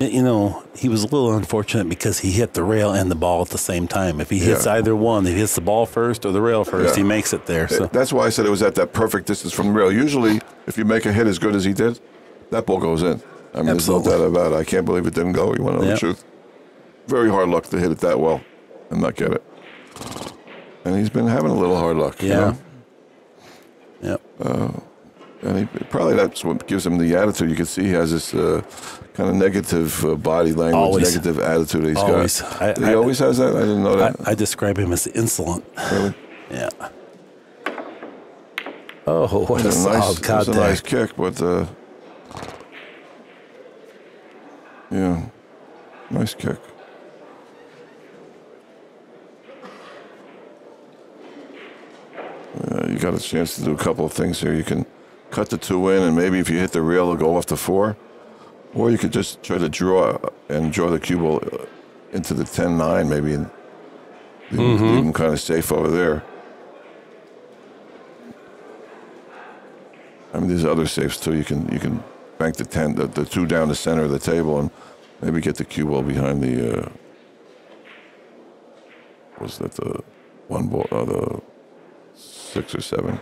You know, he was a little unfortunate because he hit the rail and the ball at the same time. If he hits yeah. either one, if he hits the ball first or the rail first, yeah. he makes it there. So. That's why I said it was at that perfect distance from the rail. Usually, if you make a hit as good as he did, that ball goes in. I mean, Absolutely. There's no doubt about it. I can't believe it didn't go. You want to know yep. the truth? Very hard luck to hit it that well and not get it. And he's been having a little hard luck. Yeah. You know? Yeah. Uh, And he, probably that's what gives him the attitude. You can see he has this uh, kind of negative uh, body language, always. negative attitude he's always. got. I, he I, always has that? I didn't know that. I, I describe him as insolent. Really? Yeah. Oh, what a, a solid nice, contact. It was a nice kick, but, uh, yeah, nice kick. Uh, you got a chance to do a couple of things here. You can cut the two in, and maybe if you hit the rail, it'll go off the four. Or you could just try to draw and draw the cue ball into the ten nine, maybe, and leave, mm-hmm. leave them kind of safe over there. I mean, there's other safes, too. You can you can bank the ten, the, the two down the center of the table, and maybe get the cue ball behind the, uh, was that the one ball, or the six or seven?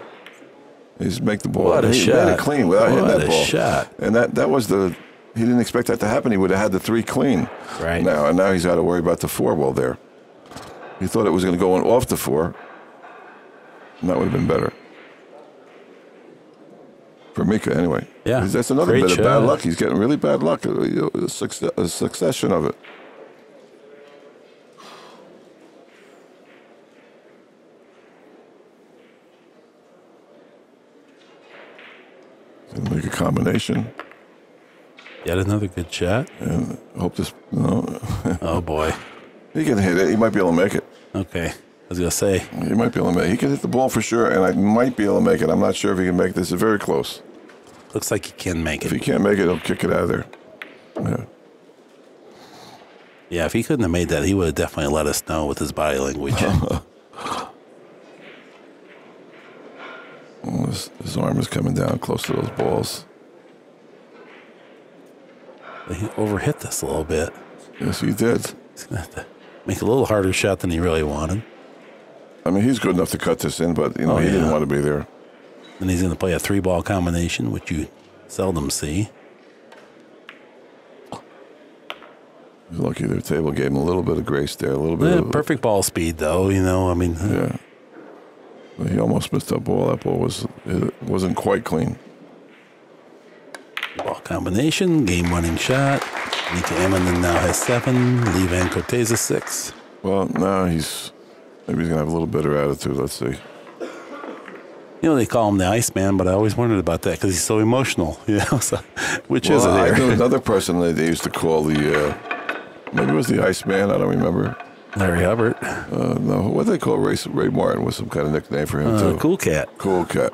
He's make the ball. What a he shot. Made it clean without what hitting that ball. Shot. And that, that was the, he didn't expect that to happen. He would have had the three clean. Right. Now, and now he's got to worry about the four ball there. He thought it was going to go on off the four. And that would have been better. For Mika, anyway. Yeah. That's another Great bit shot. of bad luck. He's getting really bad luck. A succession of it. Make a combination. Yet another good shot. And hope this. No. Oh, boy. He can hit it. He might be able to make it. Okay. I was going to say. He might be able to make it. He can hit the ball for sure, and I might be able to make it. I'm not sure if he can make this. It's very close. Looks like he can make it. If he can't make it, he'll kick it out of there. Yeah. Yeah, if he couldn't have made that, he would have definitely let us know with his body language. Well, his, his arm is coming down close to those balls. He overhit this a little bit. Yes, he did. He's going to have to make a little harder shot than he really wanted. I mean, he's good enough to cut this in, but, you know, oh, he yeah. didn't want to be there. And he's going to play a three-ball combination, which you seldom see. He's lucky their table gave him a little bit of grace there, a little bit yeah, of... Perfect ball speed, though, you know, I mean... Yeah. He almost missed that ball. That ball was, it wasn't quite clean. Ball combination, game-winning shot. Mika Immonen now has seven. Lee Vann Corteza, six. Well, now he's... Maybe he's going to have a little better attitude, let's see. You know, they call him the Iceman, but I always wondered about that because he's so emotional, you know, so... Which well, is it there? I knew another person that they used to call the... Uh, Maybe it was the Iceman. I don't remember. Larry Hubbard. Uh, no, what did they call Ray, Ray Martin was some kind of nickname for him, uh, too. Cool Cat. Cool Cat.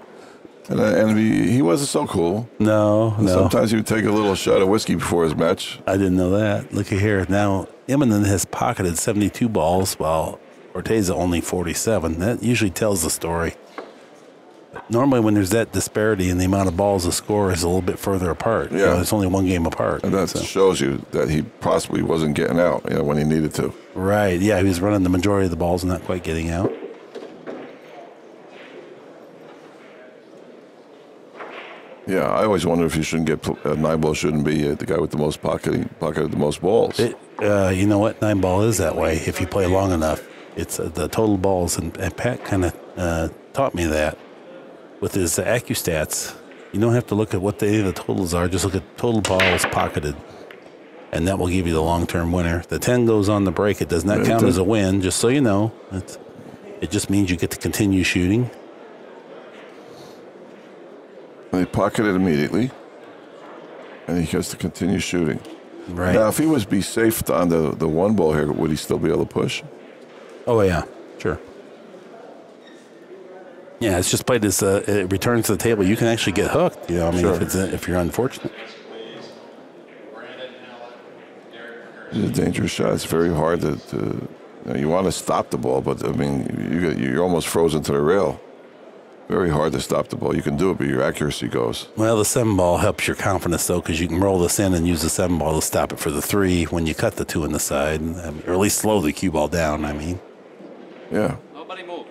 And, and he, he wasn't so cool. No, and no. Sometimes he would take a little shot of whiskey before his match. I didn't know that. Look at here. Now, Immonen has pocketed seventy-two balls, while Corteza only forty-seven. That usually tells the story. But normally, when there's that disparity in the amount of balls, the score is a little bit further apart. Yeah, you know, it's only one game apart. And that so. shows you that he possibly wasn't getting out, you know, when he needed to. Right. Yeah, he was running the majority of the balls and not quite getting out. Yeah, I always wonder if you shouldn't get uh, nine ball shouldn't be uh, the guy with the most pocketing pocketed the most balls. It, uh, you know what? Nine ball is that way if you play long enough. It's uh, the total balls, and, and Pat kind of uh, taught me that. With his uh, Accu-Stats, you don't have to look at what the, the totals are. Just look at total balls pocketed, and that will give you the long-term winner. The ten goes on the break. It does not it count does. as a win, just so you know. It's, it just means you get to continue shooting. They pocket it immediately, and he has to continue shooting. Right. Now, if he was be safe on the, the one ball here, would he still be able to push? Oh, yeah, sure. Yeah, it's just played as uh, it returns to the table. You can actually get hooked, you know, I mean, sure. if, it's, if you're unfortunate. It's a dangerous shot. It's very hard to, to you, know, you want to stop the ball, but, I mean, you, you're almost frozen to the rail. Very hard to stop the ball. You can do it, but your accuracy goes. Well, the seven ball helps your confidence, though, because you can roll this in and use the seven ball to stop it for the three when you cut the two in the side, or at least slow the cue ball down, I mean. Yeah. Nobody move.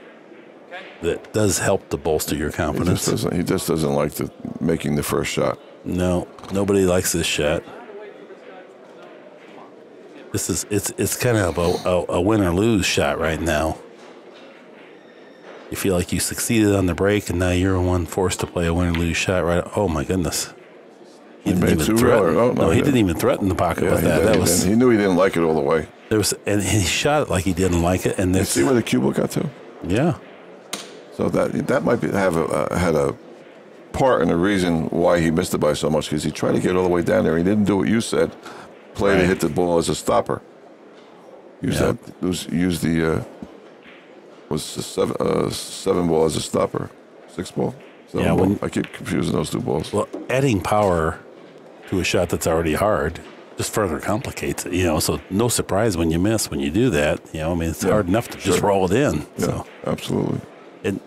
That does help to bolster your confidence. He just doesn't, he just doesn't like the, making the first shot. No, nobody likes this shot. This is it's it's kind of a, a, a win or lose shot right now. You feel like you succeeded on the break, and now you're one forced to play a win or lose shot. Right? Oh my goodness! He, he didn't made even threaten. Oh, no, no, he didn't even threaten the pocket yeah, with that. Did, that he, was, he knew he didn't like it all the way. There was, and he shot it like he didn't like it. And you see where the cue ball got to? Yeah. So that that might be, have a, uh, had a part in the reason why he missed it by so much, because he tried to get all the way down there. He didn't do what you said, play right. to hit the ball as a stopper. Use yep. that. Use, use the uh, was the seven uh, seven ball as a stopper, six ball. Seven yeah, ball. When, I keep confusing those two balls. Well, adding power to a shot that's already hard just further complicates it. You know, so no surprise when you miss when you do that. You know, I mean, it's yeah, hard enough to sure. just roll it in. Yeah, so. absolutely. And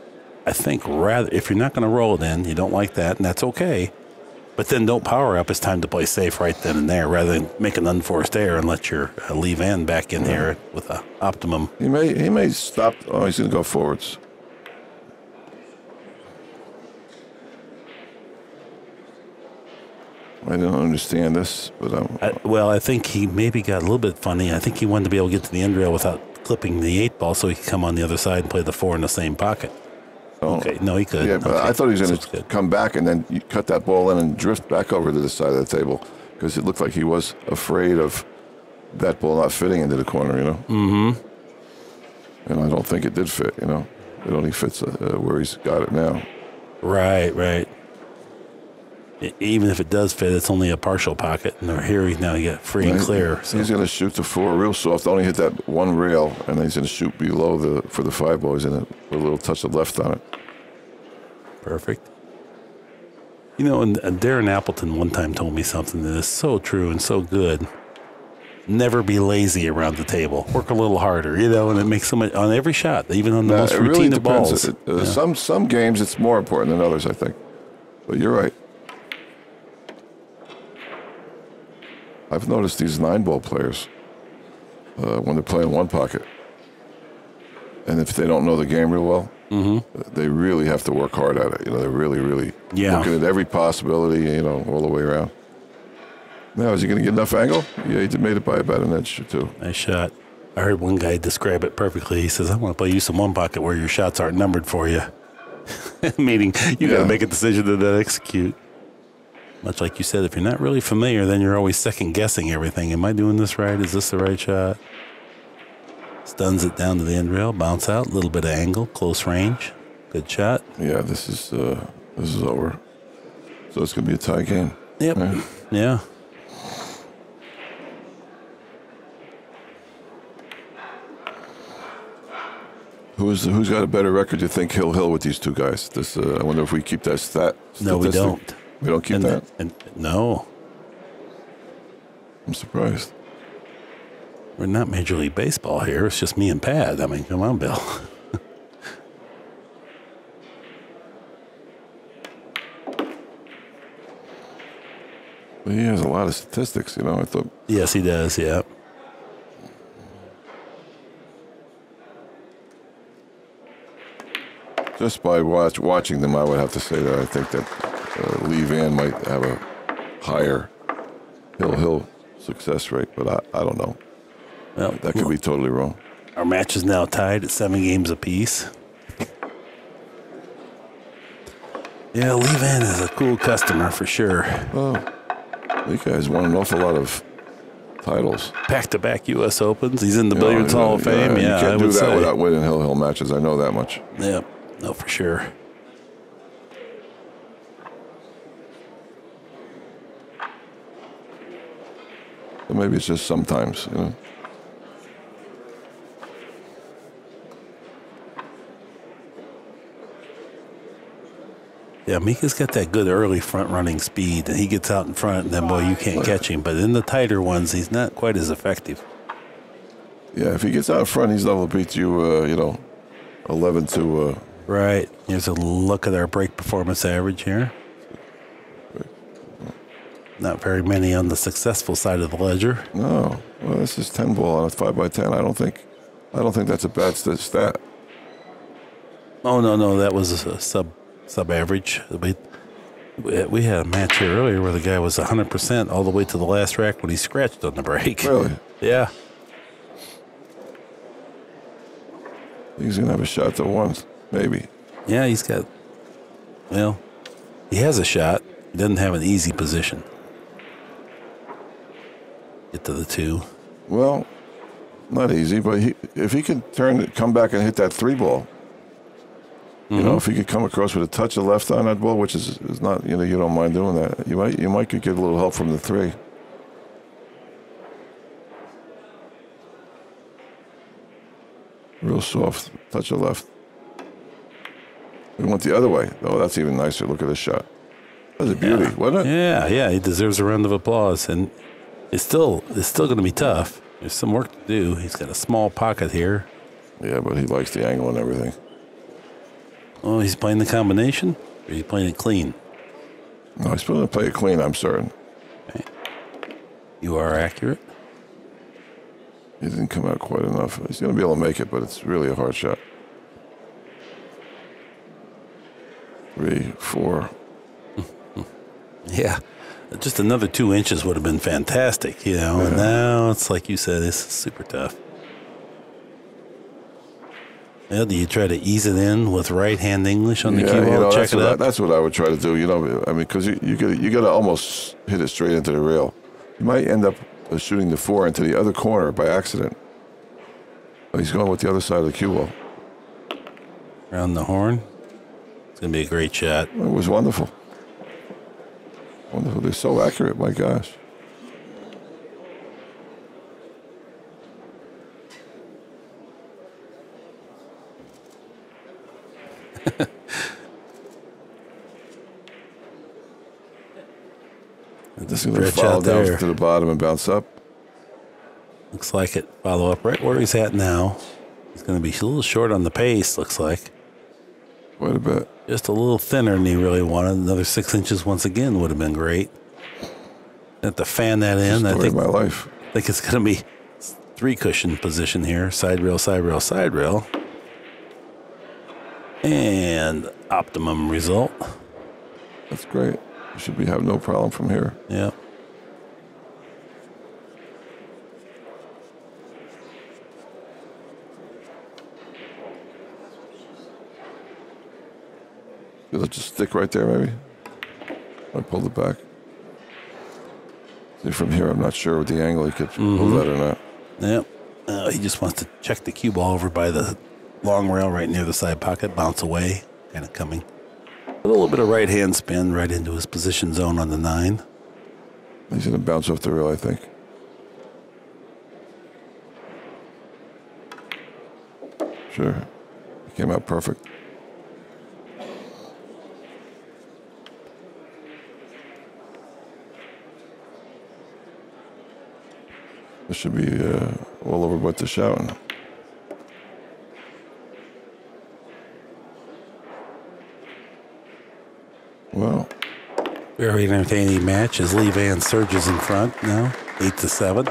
I think rather, if you're not going to roll it in, you don't like that, and that's okay. But then don't power up. It's time to play safe right then and there rather than make an unforced error and let your uh, Lee Vann back in yeah. here with an optimum. He may he may stop. Oh, he's going to go forwards. I don't understand this, but I'm... I, well, I think he maybe got a little bit funny. I think he wanted to be able to get to the end rail without clipping the eight ball so he could come on the other side and play the four in the same pocket. Oh. Okay, no, he could. Yeah, but okay. I thought he was going to come back and then you cut that ball in and drift back over to the side of the table because it looked like he was afraid of that ball not fitting into the corner, you know? Mm-hmm. And I don't think it did fit, you know? It only fits uh, where he's got it now. Right, right. it, even if it does fit, it's only a partial pocket. And here he's now get free and, and clear. So. He's going to shoot the four real soft. Only hit that one rail, and then he's going to shoot below the for the five ball. He's in it with a little touch of left on it. Perfect. You know, and Darren Appleton one time told me something that is so true and so good. Never be lazy around the table. Work a little harder, you know, and it makes so much on every shot, even on the now, most routine really of balls. It, uh, yeah. Some some games it's more important than others, I think. But you're right. I've noticed these nine ball players uh, when they're playing one pocket, and if they don't know the game real well, mm-hmm. they really have to work hard at it. You know, they're really, really yeah. looking at every possibility. You know, all the way around. Now, is he going to get enough angle? Yeah, he made it by about an inch or two. Nice shot. I heard one guy describe it perfectly. He says, I want to play you some one pocket where your shots aren't numbered for you. Meaning, you yeah. got to make a decision to then execute. Much like you said, if you're not really familiar, then you're always second-guessing everything. Am I doing this right? Is this the right shot? Stuns it down to the end rail, bounce out, a little bit of angle, close range. Good shot. Yeah, this is, uh, this is over. So it's going to be a tie game. Yep. Right? Yeah. Who's who's got a better record? You think Hill Hill with these two guys? This uh, I wonder if we keep that stat. No, we don't. We don't keep and that. The, and, no, I'm surprised. We're not Major League Baseball here. It's just me and Pat. I mean, come on, Bill. Well, he has a lot of statistics, you know. I thought. Yes, he does. Yeah. Just by watch, watching them, I would have to say that I think that uh, Lee Vann might have a higher Hill Hill success rate, but I, I don't know. Well, that could well, be totally wrong. Our match is now tied at seven games apiece. Yeah, Lee Vann is a cool customer for sure. Oh, you guys won an awful lot of titles. Back-to-back U S Opens. He's in the you Billiards know, Hall know, of Fame. Yeah, yeah, you can't I do that say. Without winning Hill Hill matches. I know that much. Yeah. No, for sure. Well, maybe it's just sometimes, you know. Yeah, Mika's got that good early front-running speed, and he gets out in front, and then, boy, you can't catch him. But in the tighter ones, he's not quite as effective. Yeah, if he gets out in front, he's not going to beat you, uh, you know, eleven to... Uh, Right. Here's a look at our break performance average here. Not very many on the successful side of the ledger. No. Well, this is ten ball on a five by ten. I don't think, I don't think that's a bad stat. Oh no, no, that was a sub sub average. We we had a match here earlier where the guy was a hundred percent all the way to the last rack when he scratched on the break. Really? Yeah. He's gonna have a shot to one. Maybe. Yeah, he's got, well, he has a shot. He doesn't have an easy position. Get to the two. Well, not easy, but he, if he could turn, come back and hit that three ball, mm-hmm. you know, if he could come across with a touch of left on that ball, which is, is not, you know, you don't mind doing that. You might, you might could get a little help from the three. Real soft, touch of left. We went the other way. Oh, that's even nicer. Look at this shot. That's a beauty, yeah. wasn't it? Yeah, yeah. He deserves a round of applause. And it's still it's still going to be tough. There's some work to do. He's got a small pocket here. Yeah, but he likes the angle and everything. Oh, he's playing the combination? Or he's playing it clean? No, he's supposed to play it clean, I'm certain. Okay. You are accurate. He didn't come out quite enough. He's going to be able to make it, but it's really a hard shot. Three, four. Yeah. Just another two inches would have been fantastic, you know. Yeah. And now it's like you said, it's super tough. Now, do you try to ease it in with right-hand English on the yeah, keyboard? You know, check it out. That's what I would try to do, you know. I mean, because you, you got you got to almost hit it straight into the rail. You might end up shooting the four into the other corner by accident. But he's going with the other side of the cue ball. Around the horn. It's going to be a great shot. It was wonderful. Wonderful. They're so accurate. My gosh. This is going to fall down there to the bottom and bounce up. Looks like it. Follow up right where he's at now. He's going to be a little short on the pace, looks like. Quite a bit. Just a little thinner than he really wanted. Another six inches once again would have been great. Have to fan that in. Story I think, of my life. I think it's going to be three cushion position here. Side rail, side rail, side rail. And optimum result. That's great. You should be having no problem from here. Yeah. It'll just stick right there, maybe. I pulled it back. See, from here, I'm not sure with the angle he could mm-hmm. pull that or not. Yep. Uh, he just wants to check the cue ball over by the long rail right near the side pocket, bounce away, kind of coming. A little bit of right-hand spin right into his position zone on the nine. He's going to bounce off the rail, I think. Sure. He came out perfect. This should be uh, all over but the shouting. Wow. Very entertaining match as Lee Vann surges in front now, eight to seven.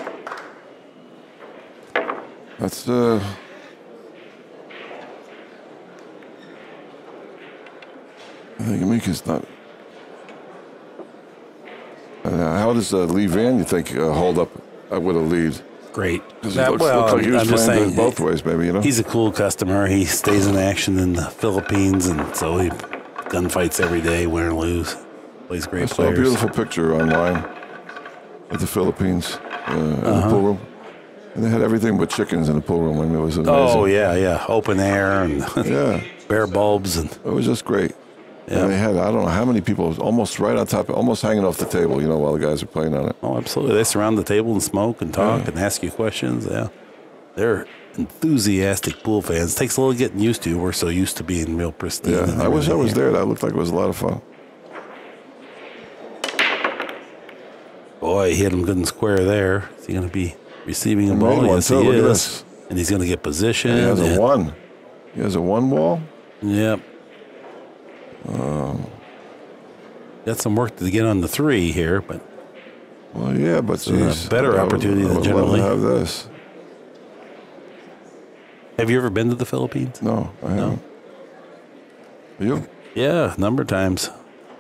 That's uh I think Mika's not. Uh, how does uh, Lee Vann, you think, uh, hold up? I would have lead. Great. That, looks, well, looks like he was I'm just saying, both ways, maybe, you know. He's a cool customer. He stays in action in the Philippines, and so he gunfights every day, win or lose. Plays great I players. I saw a beautiful picture online of the Philippines uh, in uh-huh. the pool room, and they had everything but chickens in the pool room. I mean, it was amazing. Oh yeah, yeah, open air and yeah, bare bulbs, and it was just great. Yeah, and they had, I don't know how many people, almost right on top, almost hanging off the table, you know, while the guys are playing on it. Oh, absolutely. They surround the table and smoke and talk yeah. and ask you questions. Yeah. They're enthusiastic pool fans. Takes a little getting used to. We're so used to being real pristine. Yeah, I wish I was here. there. That looked like it was a lot of fun. Boy, he hit him good and square there. Is he going to be receiving a ball? Yes, he is. And he's going to get positioned. He has a one. He has a one ball? Yep. Um, got some work to get on the three here, but well, yeah, but it's geez, a better I opportunity would, than I would generally. Love to have this. Have you ever been to the Philippines? No, I haven't. No. You? Yeah, a number of times.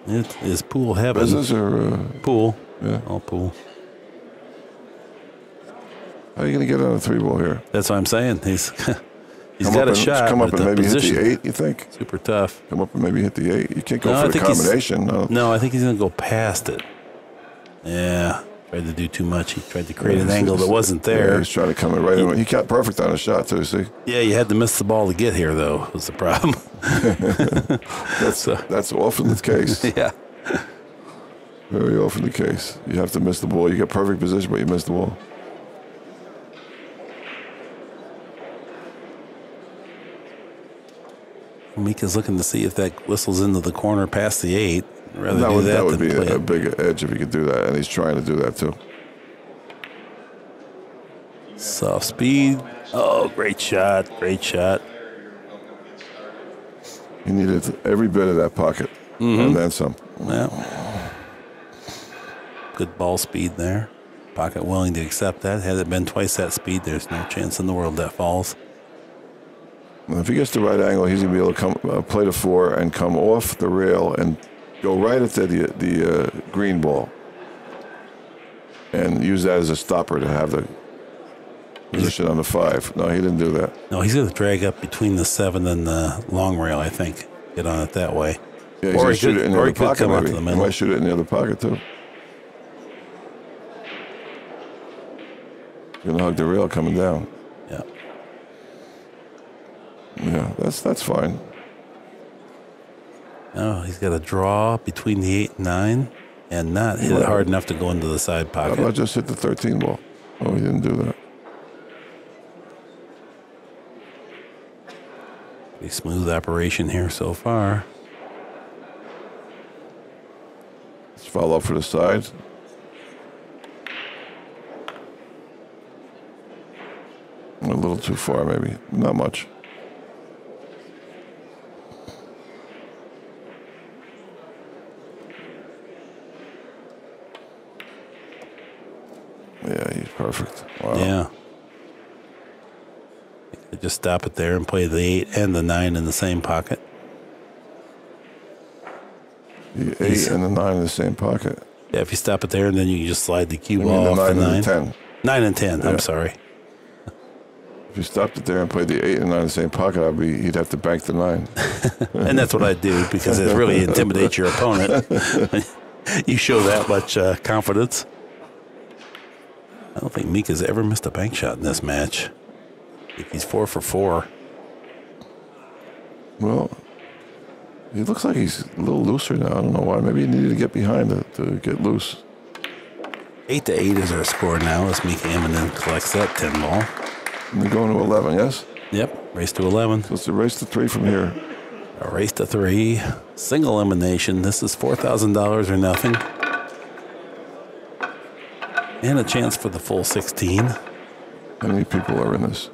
It is pool heaven. Business or uh, pool? Yeah, all pool. How are you going to get on a three ball here? That's what I'm saying. He's. He's come got a and, shot. Come up and maybe position. hit the eight, you think? Super tough. Come up and maybe hit the eight. You can't go no, for the combination. No. no, I think he's going to go past it. Yeah. Tried to do too much. He tried to create yeah, an angle that wasn't there. Yeah, he's trying to come in right he, in. He got perfect on a shot, too, see? Yeah, you had to miss the ball to get here, though, was the problem. that's, so. that's often the case. Yeah. Very often the case. You have to miss the ball. You got perfect position, but you missed the ball. Mika's looking to see if that whistles into the corner past the eight. Rather that, do would, that, that would be a, a big edge if he could do that, and he's trying to do that too. Soft speed. Oh, great shot. Great shot. He needed every bit of that pocket mm-hmm. and then some. Yeah. Good ball speed there. Pocket willing to accept that. Had it been twice that speed, there's no chance in the world that falls. If he gets the right angle, he's going to be able to come, uh, play the four and come off the rail and go right at the, the uh, green ball and use that as a stopper to have the position on the five. No, he didn't do that. No, he's going to drag up between the seven and the long rail, I think, get on it that way. Yeah, he's or he shoot could, it in the other pocket, maybe. The he might shoot it in the other pocket, too. He's going to hug the rail coming down. Yeah. Yeah, that's that's fine. Oh, he's got a draw between the eight and nine, and not hit it hard enough to go into the side pocket. I just hit the thirteen ball. Oh, he didn't do that. Pretty smooth operation here so far. Let's follow for the side. A little too far, maybe. Not much. Yeah, he's perfect. Wow. Yeah. Just stop it there and play the eight and the nine in the same pocket. The eight he's, and the nine in the same pocket. Yeah, if you stop it there and then you just slide the cue ball off the nine. Nine and ten. Nine and ten. Yeah. I'm sorry. If you stopped it there and played the eight and nine in the same pocket, I'd be, he'd have to bank the nine. And that's what I do, because it really intimidates your opponent. You show that much uh, confidence. I don't think Mika's ever missed a bank shot in this match. I think he's four for four. Well, he looks like he's a little looser now. I don't know why. Maybe he needed to get behind it to get loose. Eight to eight is our score now as Mika Immonen collects that ten ball. And they're going to eleven, yes? Yep, race to eleven. So it's a race to three from here. A race to three, single elimination. This is four thousand dollars or nothing. And a chance for the full sixteen. How many people are in this?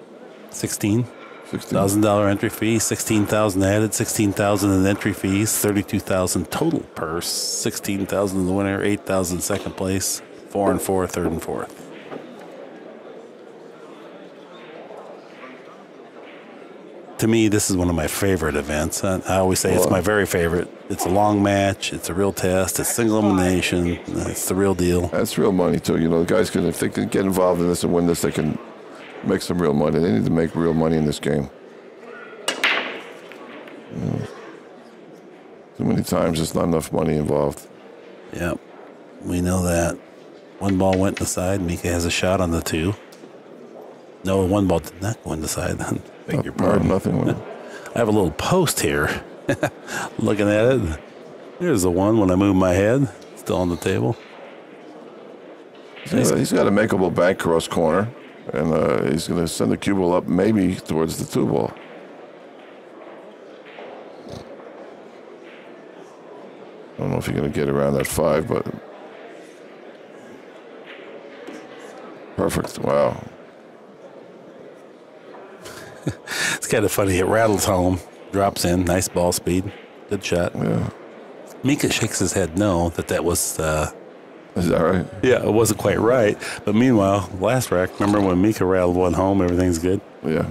sixteen. sixteen thousand dollar entry fee, sixteen thousand dollars added, sixteen thousand dollars in entry fees, thirty-two thousand dollars total purse, sixteen thousand dollars in the winner, eight thousand dollars second place, four and four, third and fourth. To me, this is one of my favorite events. I, I always say well, it's my very favorite. It's a long match. It's a real test. It's single elimination. It's the real deal. That's real money, too. You know, the guys, can, if they can get involved in this and win this, they can make some real money. They need to make real money in this game. You know, too many times, there's not enough money involved. Yeah, we know that. One ball went to the side. Mika has a shot on the two. No, one ball did not go in the side. I beg no, your pardon. No, nothing went. I have a little post here. Looking at it. There's the one when I move my head. Still on the table. He's, he's got a makeable back cross corner. And uh, he's going to send the cue ball up maybe towards the two ball. I don't know if you're going to get around that five, but... Perfect. Wow. It's kind of funny. It rattles home, drops in, nice ball speed, good shot. Yeah. Mika shakes his head no, that that was... Uh, Is that right? Yeah, it wasn't quite right. But meanwhile, last rack, remember when Mika rattled one home, everything's good? Yeah.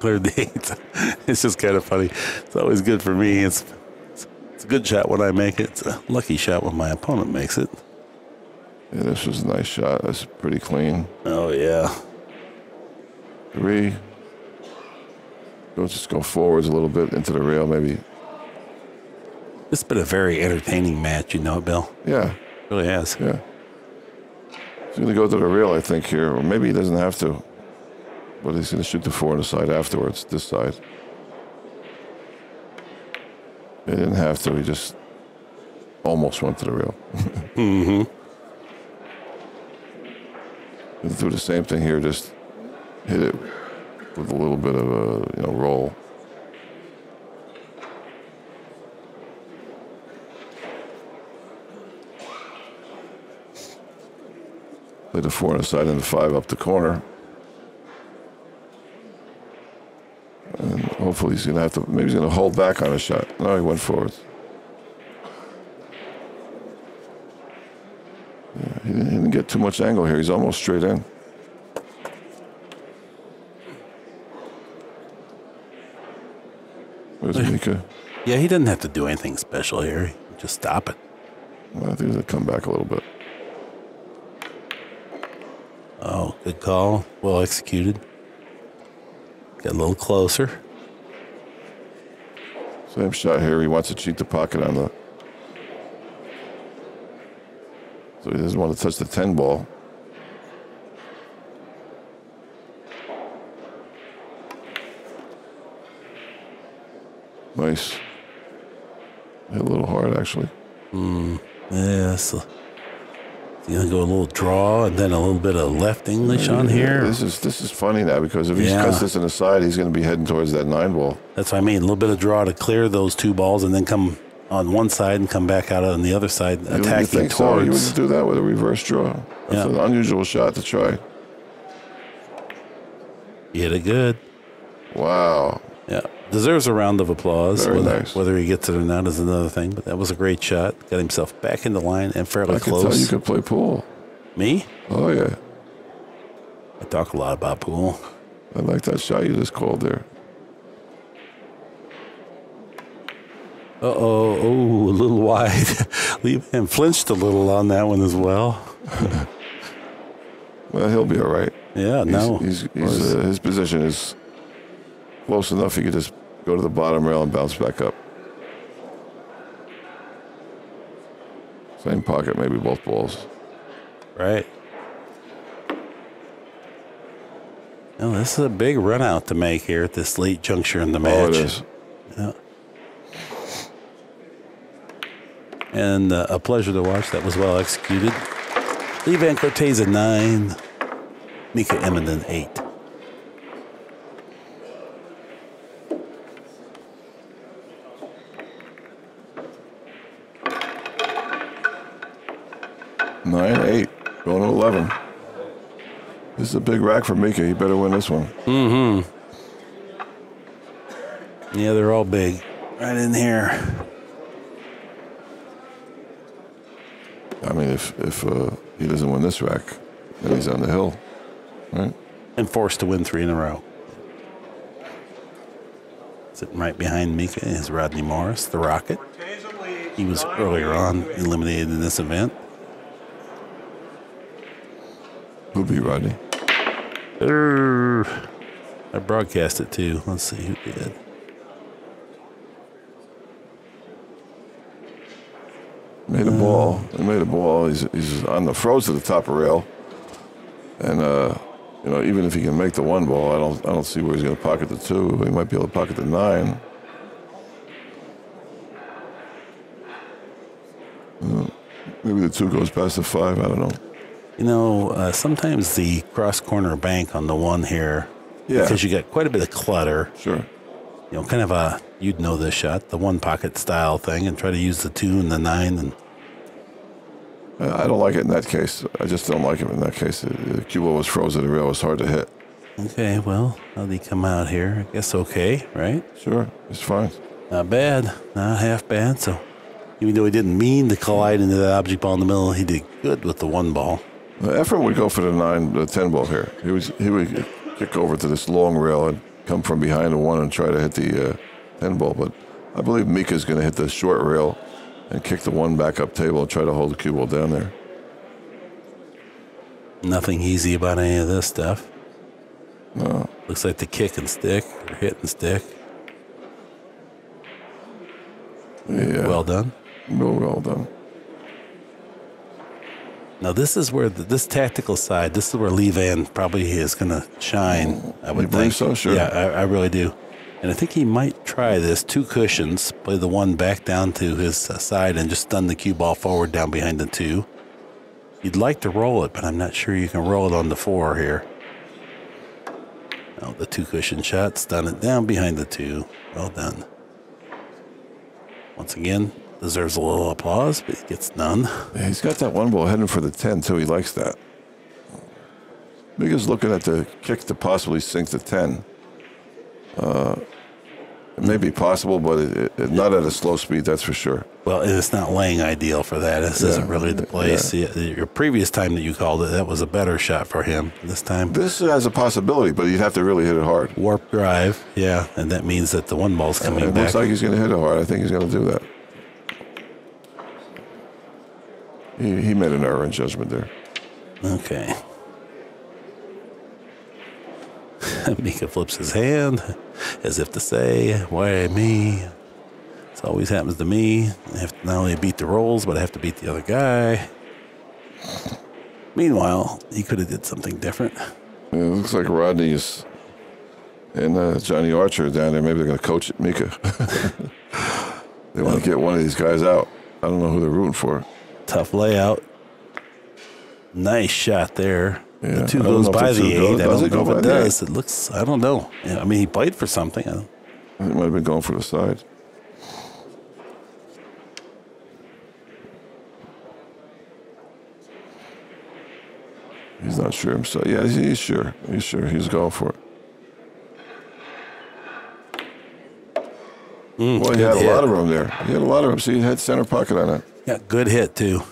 Cleared the eight. It's just kind of funny. It's always good for me. It's, it's, it's a good shot when I make it. It's a lucky shot when my opponent makes it. Yeah, this was a nice shot. That's pretty clean. Oh, yeah. Three... We'll just go forwards a little bit into the rail, maybe. It's been a very entertaining match, you know it, Bill? Yeah. It really has. Yeah. He's going to go to the rail, I think, here. Or maybe he doesn't have to. But he's going to shoot the four on the side afterwards, this side. He didn't have to. He just almost went to the rail. Mm-hmm. He'll do the same thing here, just hit it with a little bit of a, you know, roll. Play the four on the side and the five up the corner. And hopefully he's going to have to, maybe he's going to hold back on a shot. No, he went forward. Yeah, he didn't, he didn't get too much angle here. He's almost straight in. Mika. Yeah, he doesn't have to do anything special here. Just stop it. Well, I think he'll come back a little bit. Oh, good call. Well executed. Got a little closer. Same shot here. He wants to cheat the pocket on the... So he doesn't want to touch the ten ball. Nice. Hit a little hard, actually. Mm. Yeah, so you're gonna go a little draw and then a little bit of left English on here. This is this is funny now because if he yeah. cuts this in the side, he's gonna be heading towards that nine ball. That's what I mean. A little bit of draw to clear those two balls and then come on one side and come back out on the other side, you attacking think towards. So. You wouldn't do that with a reverse draw. That's yeah. an unusual shot to try. He hit it good. Wow. Yeah. Deserves a round of applause. Very whether, nice. Whether he gets it or not is another thing, but that was a great shot. Got himself back in the line and fairly I can close. I tell you could play pool. Me? Oh, yeah. I talk a lot about pool. I like that shot you just called there. Uh-oh. Oh, a little wide. Leave him flinched a little on that one as well. Well, he'll be all right. Yeah, he's, no. He's, he's, uh, his position is close enough. He could just go to the bottom rail and bounce back up. Same pocket, maybe both balls. Right. Now, this is a big run out to make here at this late juncture in the match. Oh, it is. Yeah. And uh, a pleasure to watch. That was well executed. Lee Vann Corteza nine, Mika Immonen eight. nine eight, going to eleven. This is a big rack for Mika. He better win this one. Mm-hmm. Yeah, they're all big. Right in here. I mean, if, if uh, he doesn't win this rack, then he's on the hill, right? And forced to win three in a row. Sitting right behind Mika is Rodney Morris, the Rocket. He was earlier on eliminated in this event. Who beat Rodney? Er, I broadcast it, too. Let's see who did. Made a ball. He made a ball. He's he's on the froze to the top of rail, and uh, you know, even if he can make the one ball, I don't I don't see where he's going to pocket the two. He might be able to pocket the nine. Uh, maybe the two goes past the five. I don't know. You know, uh, sometimes the cross corner bank on the one here, yeah, because you got quite a bit of clutter. Sure. You know, kind of a, you'd know this shot, the one pocket style thing, and try to use the two and the nine. And I don't like it in that case. I just don't like it in that case. The cue ball was frozen, the rail was hard to hit. Okay, well, how'd he come out here? I guess okay, right? Sure, it's fine. Not bad, not half bad. So even though he didn't mean to collide into that object ball in the middle, he did good with the one ball. The effort would go for the nine, the ten ball here. He was he would kick over to this long rail and come from behind the one and try to hit the uh, ten ball, but I believe Mika's going to hit the short rail and kick the one back up table and try to hold the cue ball down there. Nothing easy about any of this stuff. No. Looks like the kick and stick, or hit and stick. Yeah. Well done. Real well done. Now, this is where, the, this tactical side, this is where Lee Vann probably is going to shine, I would you think. So, sure. Yeah, I, I really do. And I think he might try this. Two cushions, play the one back down to his side and just stun the cue ball forward down behind the two. You'd like to roll it, but I'm not sure you can roll it on the four here. Now, the two cushion shot, stun it down behind the two. Well done. Once again, deserves a little applause, but he gets none. Yeah, he's got that one ball heading for the ten, too. He likes that. Mika's looking at the kick to possibly sink the ten. Uh, it may be possible, but it, it, yeah. not at a slow speed, that's for sure. Well, it's not laying ideal for that. This yeah. isn't really the place. Yeah. Yeah, your previous time that you called it, that was a better shot for him this time. This has a possibility, but you'd have to really hit it hard. Warp drive, yeah, and that means that the one ball's coming it back. It looks like he's going to hit it hard. I think he's going to do that. He, he made an error in judgment there. Okay. Mika flips his hand as if to say, why me? This always happens to me. I have to not only beat the rolls, but I have to beat the other guy. Meanwhile, he could have did something different. Yeah, it looks like Rodney's and uh, Johnny Archer down there. Maybe they're going to coach it, Mika. They want to get one of these guys out. I don't know who they're rooting for. Tough layout. Nice shot there. Yeah, the two goes by the eight. Goes, I don't know if it does. It looks, I don't know. Yeah, I mean, he played for something. It might have been going for the side. He's not sure himself. Yeah, he's sure. He's sure. He's going for it. Mm, well, he had hit. a lot of room there. He had a lot of room. See, he had center pocket on it. Yeah, good hit, too.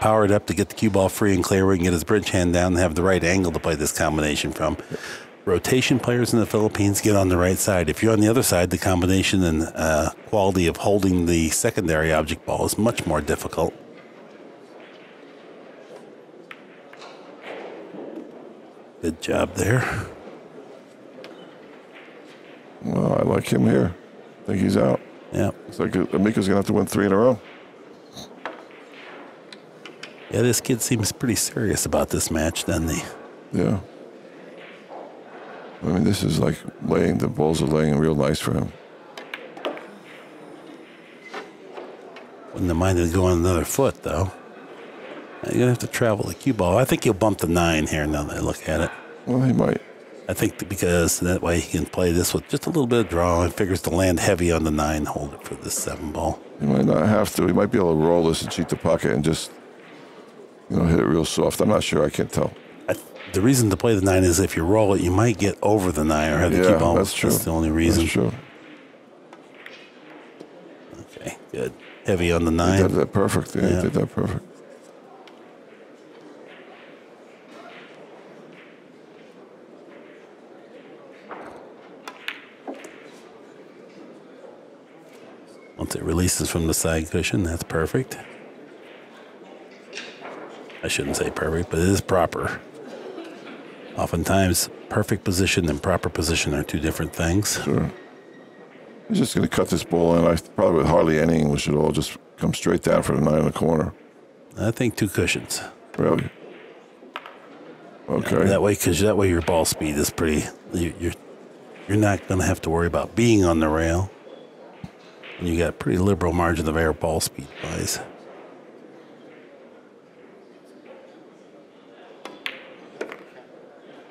Powered up to get the cue ball free and clear. We can get his bridge hand down and have the right angle to play this combination from. Rotation players in the Philippines get on the right side. If you're on the other side, the combination and uh, quality of holding the secondary object ball is much more difficult. Good job there. Well, I like him here. I think he's out. Yeah. Looks like Mika's going to have to win three in a row. Yeah, this kid seems pretty serious about this match, doesn't he? Yeah. I mean, this is like laying, the balls are laying real nice for him. Wouldn't have minded going another foot, though. You're going to have to travel the cue ball. I think he'll bump the nine here now that I look at it. Well, he might. I think because that way he can play this with just a little bit of draw and figures to land heavy on the nine, hold it for the seven ball. He might not have to. He might be able to roll this and cheat the pocket and just, you know, hit it real soft. I'm not sure. I can't tell. I th the reason to play the nine is if you roll it, you might get over the nine or have to yeah, keep on. That's true. That's the only reason. That's true. Okay, good. Heavy on the nine. They did that perfect. Yeah, yeah. They did that perfect. Once it releases from the side cushion, that's perfect. I shouldn't say perfect, but it is proper. Oftentimes, perfect position and proper position are two different things. Sure. I'm just going to cut this ball in. I probably with hardly any English at all. Just come straight down for the nine in the corner. I think two cushions. Really? Okay. Yeah, that way, because that way your ball speed is pretty. You, you're you're not going to have to worry about being on the rail. And you got pretty liberal margin of error ball speed wise.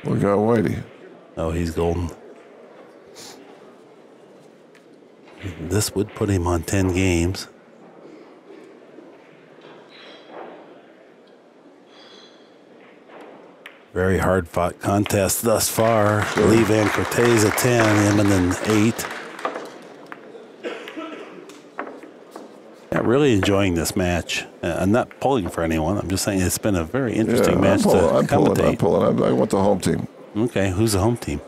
We got Whitey. Oh, he's golden. This would put him on ten games. Very hard fought contest thus far. Sure. Lee Vann Corteza ten, Immonen eight. Really enjoying this match. Uh, I'm not pulling for anyone. I'm just saying it's been a very interesting yeah, match. I'm pulling, to I'm pulling, I'm pulling. I, I want the home team. Okay, who's the home team?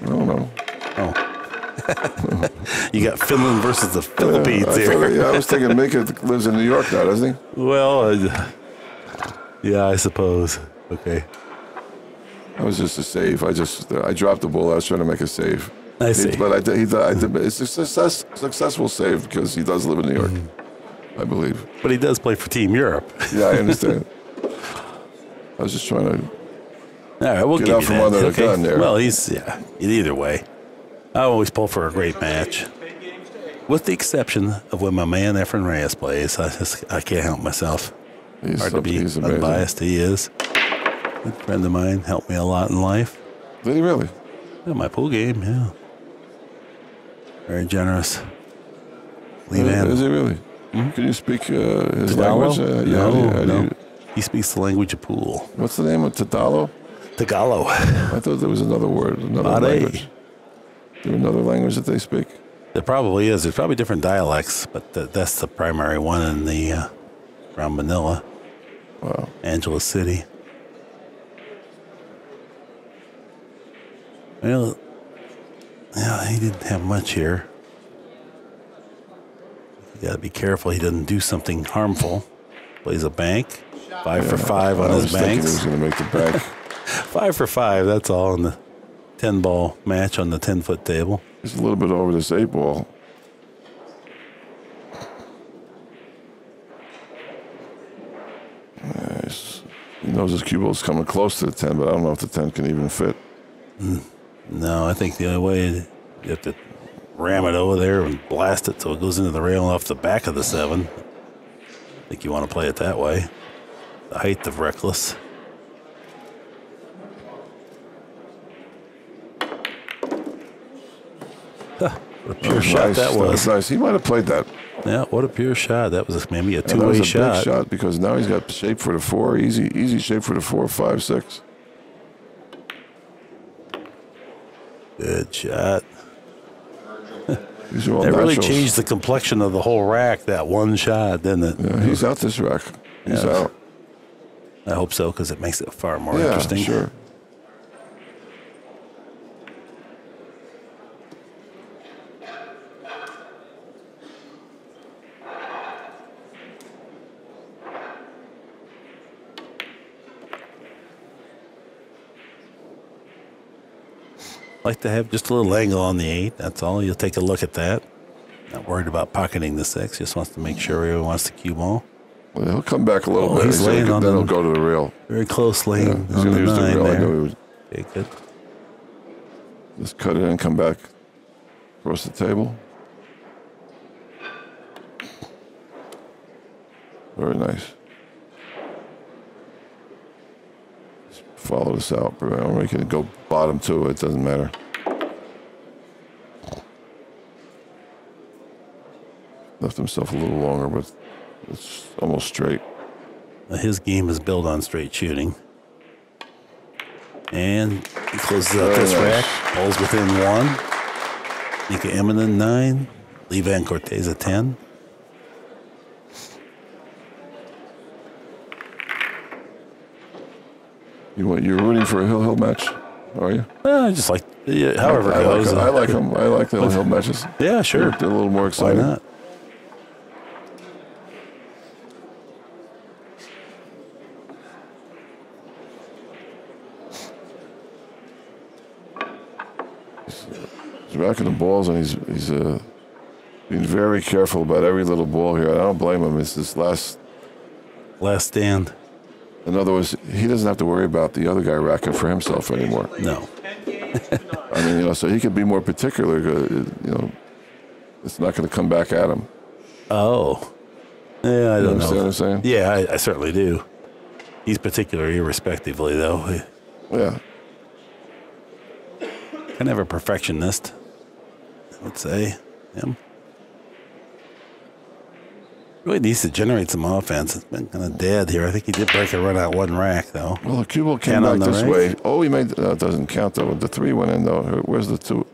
I don't know. Oh. You got Finland versus the Philippines yeah, here. I, yeah, I was thinking Mika lives in New York now, doesn't he? Well, uh, yeah, I suppose. Okay. I was just a save. I just I dropped the ball. I was trying to make a save. I see. He, but I did, he, I did, it's a success, successful save because he does live in New York, mm-hmm. I believe. But he does play for Team Europe. Yeah, I understand. I was just trying to All right, we'll get give out you from that. under okay. the gun there. Well, he's, yeah, either way. I always pull for a great match. With the exception of when my man Efren Reyes plays, I just I can't help myself. He's Hard to be unbiased, he is. A friend of mine helped me a lot in life. Did he really? Yeah, my pool game, yeah. Very generous. Lee Vann. Is he really? Hmm? Can you speak uh, his Tagalog? language? Uh, yeah, no, how do you, how no. do you... He speaks the language of pool. What's the name of Tagalog? Tagalog. I thought there was another word, another Bade. language. Is there another language that they speak? There probably is. There's probably different dialects, but the, that's the primary one in the uh, around Manila. Wow. Angeles City. Well... Yeah, he didn't have much here. You gotta be careful he doesn't do something harmful. Plays a bank. Five yeah, for five on I his banks. He was gonna make the bank. Five for five, that's all in the ten ball match on the ten foot table. He's a little bit over this eight ball. Nice. He knows his cue ball's coming close to the ten, but I don't know if the ten can even fit. Mm. No, I think the only way you have to ram it over there and blast it so it goes into the rail off the back of the seven. I think you want to play it that way. The height of reckless. Huh, what a pure that shot nice, that was. That was nice. He might have played that. Yeah, what a pure shot. That was maybe a two-way shot. That was a big shot because now he's got shape for the four. Easy, easy shape for the four, five, six. Good shot. That really changed the complexion of the whole rack, that one shot, didn't it? Yeah, he's out this rack. He's yeah. out. I hope so, because it makes it far more yeah, interesting. Yeah, sure. Like to have just a little angle on the eight. That's all. You'll take a look at that. Not worried about pocketing the six. Just wants to make sure he wants to cue ball. Well, he'll come back a little oh, bit. He's laying on the, then he'll go to the rail. Very close lane. Yeah, he's going to use the rail. There. I know he was. Okay, good. Just cut it and come back across the table. Very nice. Follow this out. Or we can go bottom two. It doesn't matter. Left himself a little longer, but it's almost straight. His game is built on straight shooting. And he closes out this rack. Balls within one. Mika Immonen, nine. Lee Vann Corteza, ten. You want, you're rooting for a Hill Hill match, are you? Uh, I just like, yeah, however I, I it goes. Like, I like them. I like the Hill Hill matches. Yeah, sure. They're, they're a little more exciting. Why not? He's, he's racking the balls, and he's he's uh, being very careful about every little ball here. I don't blame him. It's this last last stand. In other words, he doesn't have to worry about the other guy racking for himself anymore. No. I mean, you know, so he could be more particular. You know, it's not going to come back at him. Oh. Yeah, I don't know. You understand what I'm saying? Yeah, I, I certainly do. He's particular irrespectively, though. Yeah. Kind of a perfectionist, I would say. Him. Really needs to generate some offense. It's been kind of dead here. I think he did break a run out one rack, though. Well, the cue ball came back this way. Oh, he made... That doesn't count, though. The three went in, though. Where's the two?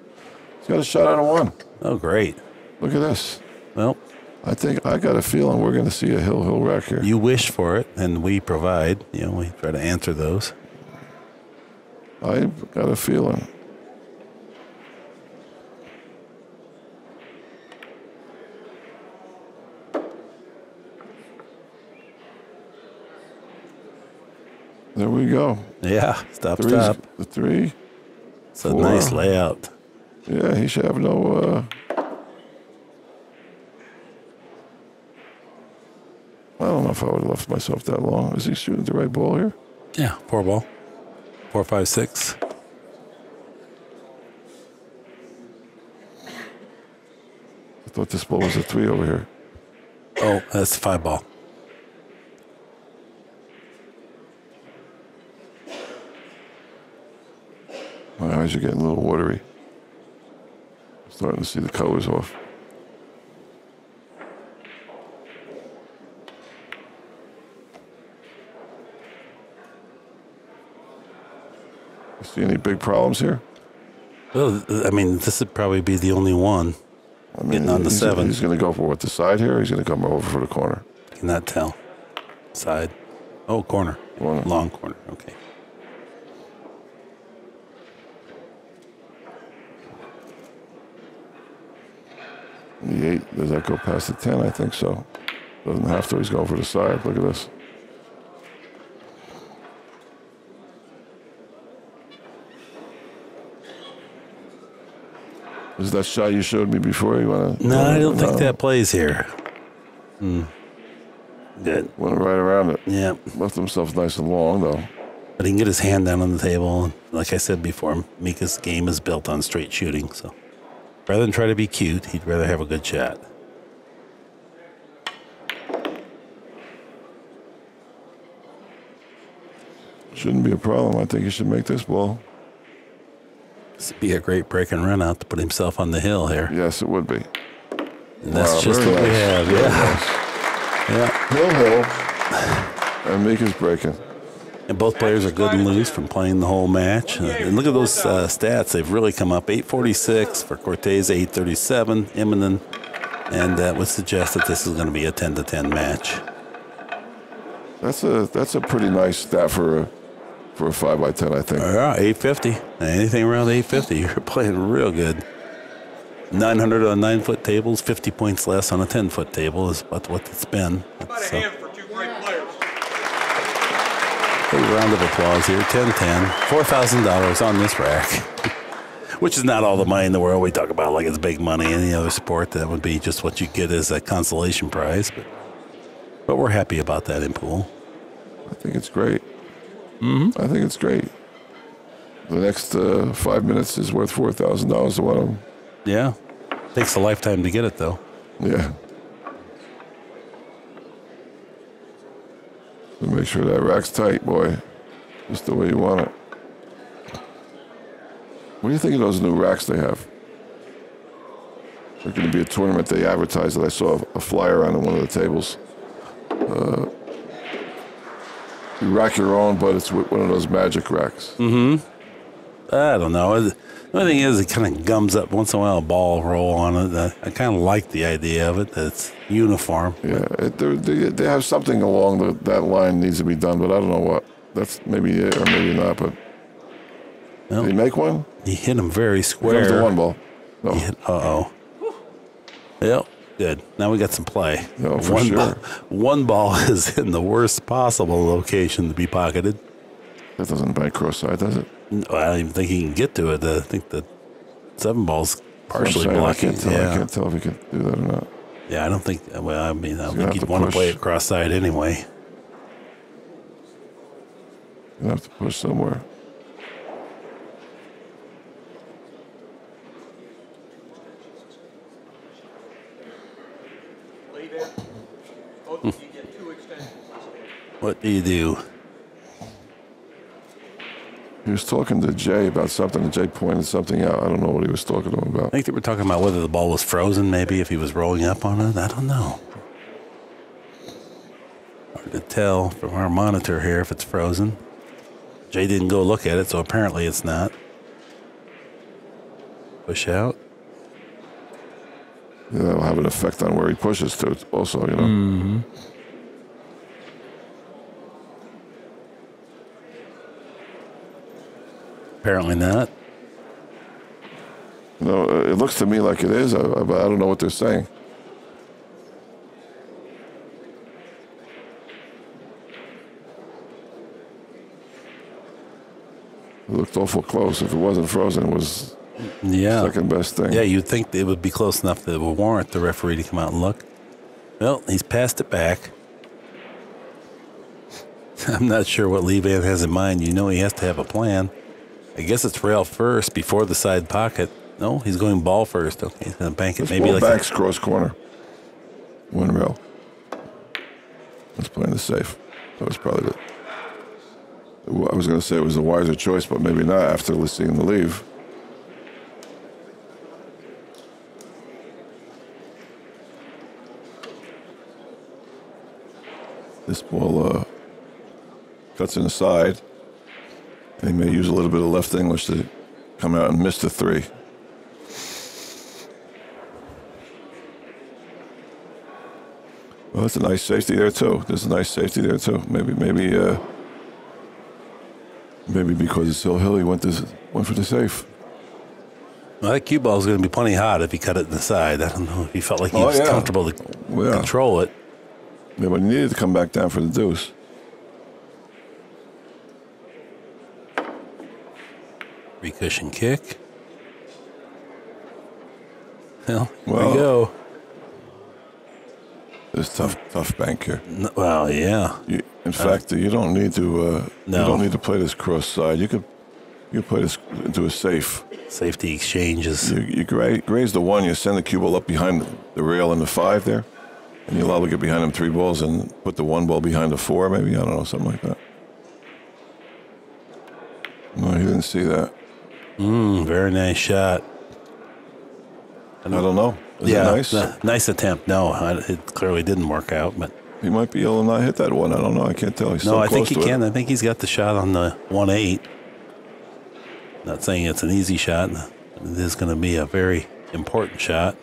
He's got a shot out of one. Oh, great. Look at this. Well... I think I got a feeling we're going to see a Hill Hill rack here. You wish for it, and we provide. You know, we try to answer those. I got a feeling... There we go. Yeah, stop, Three's, stop. The three. It's a four. Nice layout. Yeah, he should have no... Uh, I don't know if I would have left myself that long. Is he shooting the right ball here? Yeah, four ball. Four, five, six. I thought this ball was a three over here. Oh, that's the five ball. My eyes are getting a little watery. I'm starting to see the colors off. You see any big problems here? Well, I mean, this would probably be the only one. I mean, getting on the seven. He's going to go for what, the side here? Or he's going to come over for the corner. I cannot tell. Side. Oh, corner. Corner. Long corner. Okay. The eight, does that go past the ten? I think so. Doesn't have to. He's going for the side. Look at this. Is that shot you showed me before? You want to? No, I don't think that plays here. Hmm. Good. Went right around it. Yeah. Left himself nice and long, though. But he can get his hand down on the table. Like I said before, Mika's game is built on straight shooting, so. Rather than try to be cute, he'd rather have a good shot. Shouldn't be a problem. I think he should make this ball. This would be a great break and run out to put himself on the hill here. Yes, it would be. And that's wow, just what nice. we have. Very yeah. Nice. Yeah. Hill, hill. And Mika's breaking. And both players are good and loose from playing the whole match. Uh, and look at those uh, stats. They've really come up. eight forty-six for Corteza, eight thirty-seven, Immonen. And that would suggest that this is going to be a ten to ten match. That's a that's a pretty nice stat for a for a five by ten, I think. All right, eight fifty. Anything around eight fifty, you're playing real good. Nine hundred on nine foot tables, fifty points less on a ten foot table is about what it's been. About so. a hand for two great players. Big round of applause here. ten ten. Four thousand dollars on this rack, which is not all the money in the world. We talk about it like it's big money. Any other sport, that would be just what you get as a consolation prize, but. But we're happy about that in pool. I think it's great. Mm-hmm. I think it's great. The next uh, five minutes is worth four thousand dollars to one of them. Yeah. Takes a lifetime to get it, though. Yeah. So make sure that rack's tight, boy. Just the way you want it. What do you think of those new racks they have? There's going to be a tournament they advertised that I saw a flyer on one of the tables. Uh, you rack your own, but it's with one of those magic racks. Mm-hmm. I don't know. The only thing is, it kind of gums up once in a while. A ball roll on it. I, I kind of like the idea of it. That's uniform. Yeah, it, they they have something along the, that line needs to be done, but I don't know what. That's maybe it or maybe not. But well, did he make one? He hit him very square. That was the one ball. No. Hit, uh oh. Yep. Good. Now we got some play. No, for one, sure. ball, one ball is in the worst possible location to be pocketed. That doesn't bank cross-side, does it? No, I don't even think he can get to it. I think the seven ball's partially saying, blocking. I can't, tell, yeah. I can't tell if he can do that or not. Yeah, I don't think. Well, I mean, I don't think he'd want to play it cross-side anyway. You have to push somewhere. What do you do? He was talking to Jay about something, and Jay pointed something out. I don't know what he was talking to him about. I think they were talking about whether the ball was frozen, maybe, if he was rolling up on it. I don't know. Hard to tell from our monitor here if it's frozen. Jay didn't go look at it, so apparently it's not. Push out. Yeah, that'll have an effect on where he pushes to also, you know. Mm-hmm. Apparently not. No, it looks to me like it is, but I, I don't know what they're saying. It looked awful close. If it wasn't frozen, it was yeah. second best thing. Yeah, you'd think it would be close enough that it would warrant the referee to come out and look. Well, he's passed it back. I'm not sure what Lee Vann has in mind. You know he has to have a plan. I guess it's rail first before the side pocket. No, he's going ball first. Okay, he's going to bank it. This maybe ball like backs a cross corner. One rail. Let's play in the safe. That was probably the. I was going to say it was a wiser choice, but maybe not after seeing the leave. This ball uh, cuts inside. They may use a little bit of left English to come out and miss the three. Well, that's a nice safety there too. There's a nice safety there too. Maybe, maybe, uh, maybe because it's so hilly, went this went for the safe. Well, that cue ball is going to be plenty hot if he cut it in the side. I don't know if he felt like he oh, was yeah. comfortable to yeah. control it. Yeah, but he needed to come back down for the deuce. Recushion kick. Well, here well, we go. It's tough, tough bank here. No, well, yeah. You, in uh, fact, you don't need to. Uh, no. You don't need to play this cross side. You could, you could play this into a safe. Safety exchanges. You, you gra graze the one. You send the cue ball up behind the rail in the five there, and you allow to get behind them three balls and put the one ball behind the four. Maybe I don't know, something like that. can see that. Mm, very nice shot. I don't, I don't know. Is yeah, it nice? Uh, nice attempt. No, it clearly didn't work out. But he might be able to not hit that one. I don't know. I can't tell. He's no, so I think he can. It. I think he's got the shot on the one eight. Not saying it's an easy shot. It is going to be a very important shot.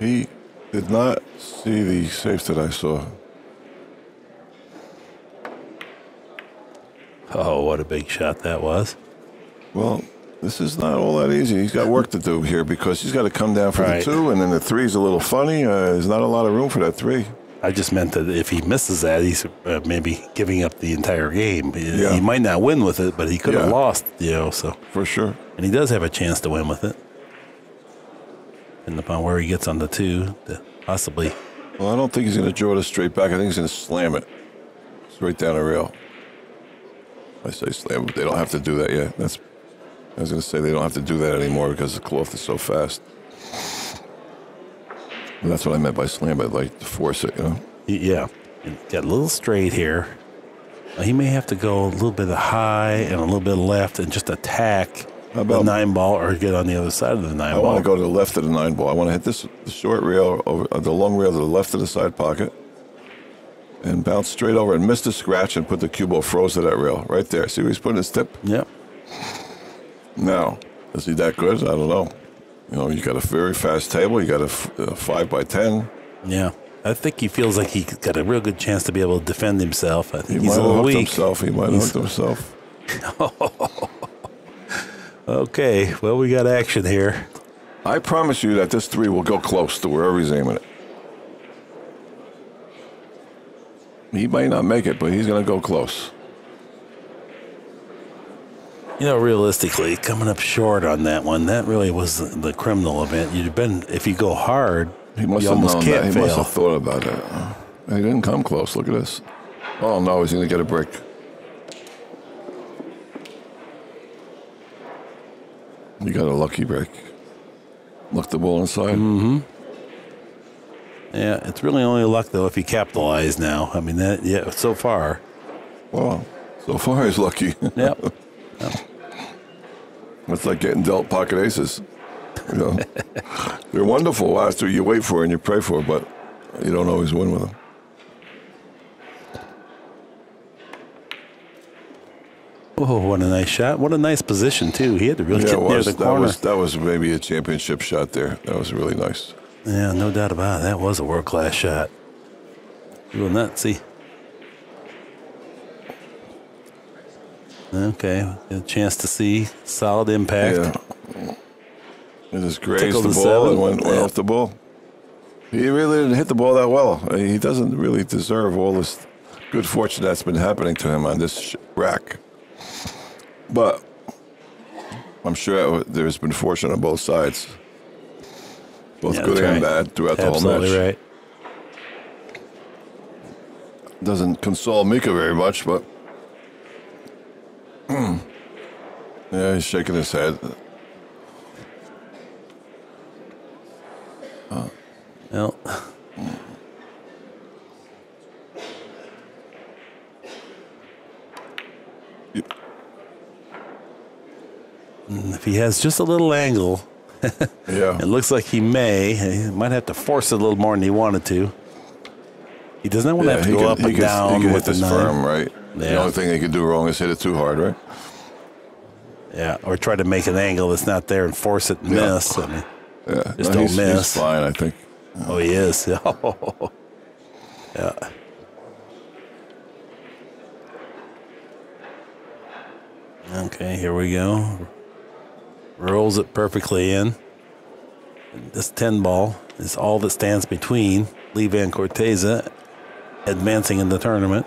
He did not see the safe that I saw. Oh, what a big shot that was. Well, this is not all that easy. He's got work to do here because he's got to come down for right. the two, and then the three's a little funny. Uh, there's not a lot of room for that three. I just meant that if he misses that, he's uh, maybe giving up the entire game. Yeah. He might not win with it, but he could yeah. have lost, you know, so. For sure. And he does have a chance to win with it. Depending upon where he gets on the two, to possibly. Well, I don't think he's going to draw it straight back. I think he's going to slam it straight down the rail. I say slam, but they don't have to do that yet. That's, I was going to say they don't have to do that anymore because the cloth is so fast. And that's what I meant by slam, but like to force it, you know? Yeah. Got a little straight here. He may have to go a little bit of high and a little bit of left and just attack the nine ball or get on the other side of the nine ball. I want to go to the left of the nine ball. I want to hit this short rail, over uh, the long rail to the left of the side pocket. And bounced straight over and missed a scratch and put the cue ball froze to that rail right there. See where he's putting his tip? Yep. Now, is he that good? I don't know. You know, you got a very fast table. You got a, a five by ten. Yeah, I think he feels like he's got a real good chance to be able to defend himself. I think he he's might a little weak. Himself. He might have hooked himself. Okay. Well, we got action here. I promise you that this three will go close to wherever he's aiming it. He might not make it, but he's going to go close. You know, realistically, coming up short on that one, that really was the, the criminal event. You'd have been, if you go hard, he must you have almost known can't that. He fail. Must have thought about it. He didn't come close. Look at this. Oh, no, he's going to get a break. You got a lucky break. Look the ball inside. Mm-hmm. Yeah, it's really only luck, though, if he capitalized now. I mean, that yeah, so far. Well, so far he's lucky. Yep. No. It's like getting dealt pocket aces. You know, they're wonderful. That's what you wait for and you pray for, but you don't always win with them. Oh, what a nice shot. What a nice position, too. He had to really yeah, get was, near the that corner. Was, that was maybe a championship shot there. That was really nice. Yeah, no doubt about it. That was a world-class shot. You will not see. Okay, a chance to see. Solid impact. Yeah. He just grazed the, the ball seven. and went, went yeah. off the ball. He really didn't hit the ball that well. He doesn't really deserve all this good fortune that's been happening to him on this rack. But I'm sure there's been fortune on both sides. Both yeah, good and right. bad throughout Absolutely the whole match. Absolutely right. Doesn't console Mika very much, but yeah, he's shaking his head. Uh, well, yeah. If he has just a little angle. Yeah. It looks like he may. He might have to force it a little more than he wanted to. He does not want yeah, to have to go can, up and can, down he can with hit this firm, right? Yeah. The only thing he could do wrong is hit it too hard, right? Yeah, or try to make an angle that's not there and force it and yeah. miss. I mean, yeah. Just no, don't he's, miss. He's fine, I think. Oh, he is. Oh. Yeah. Okay, here we go. Rolls it perfectly in. This ten ball is all that stands between Lee Vann Corteza advancing in the tournament.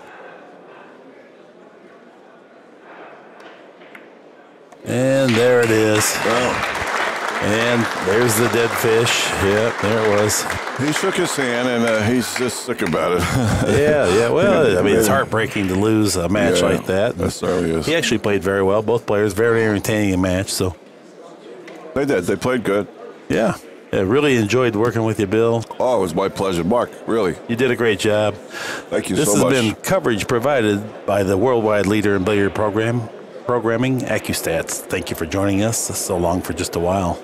And there it is. Wow. And there's the dead fish. Yep, there it was. He shook his hand, and uh, he's just sick about it. yeah, yeah. Well, I mean, it's heartbreaking to lose a match yeah, like that. That certainly is. He actually played very well. Both players, very entertaining a match, so. They did. They played good. Yeah. I really enjoyed working with you, Bill. Oh, it was my pleasure. Mark, really. You did a great job. Thank you so much. This has been coverage provided by the worldwide leader in billiard program, programming, Accustats. Thank you for joining us so long for just a while.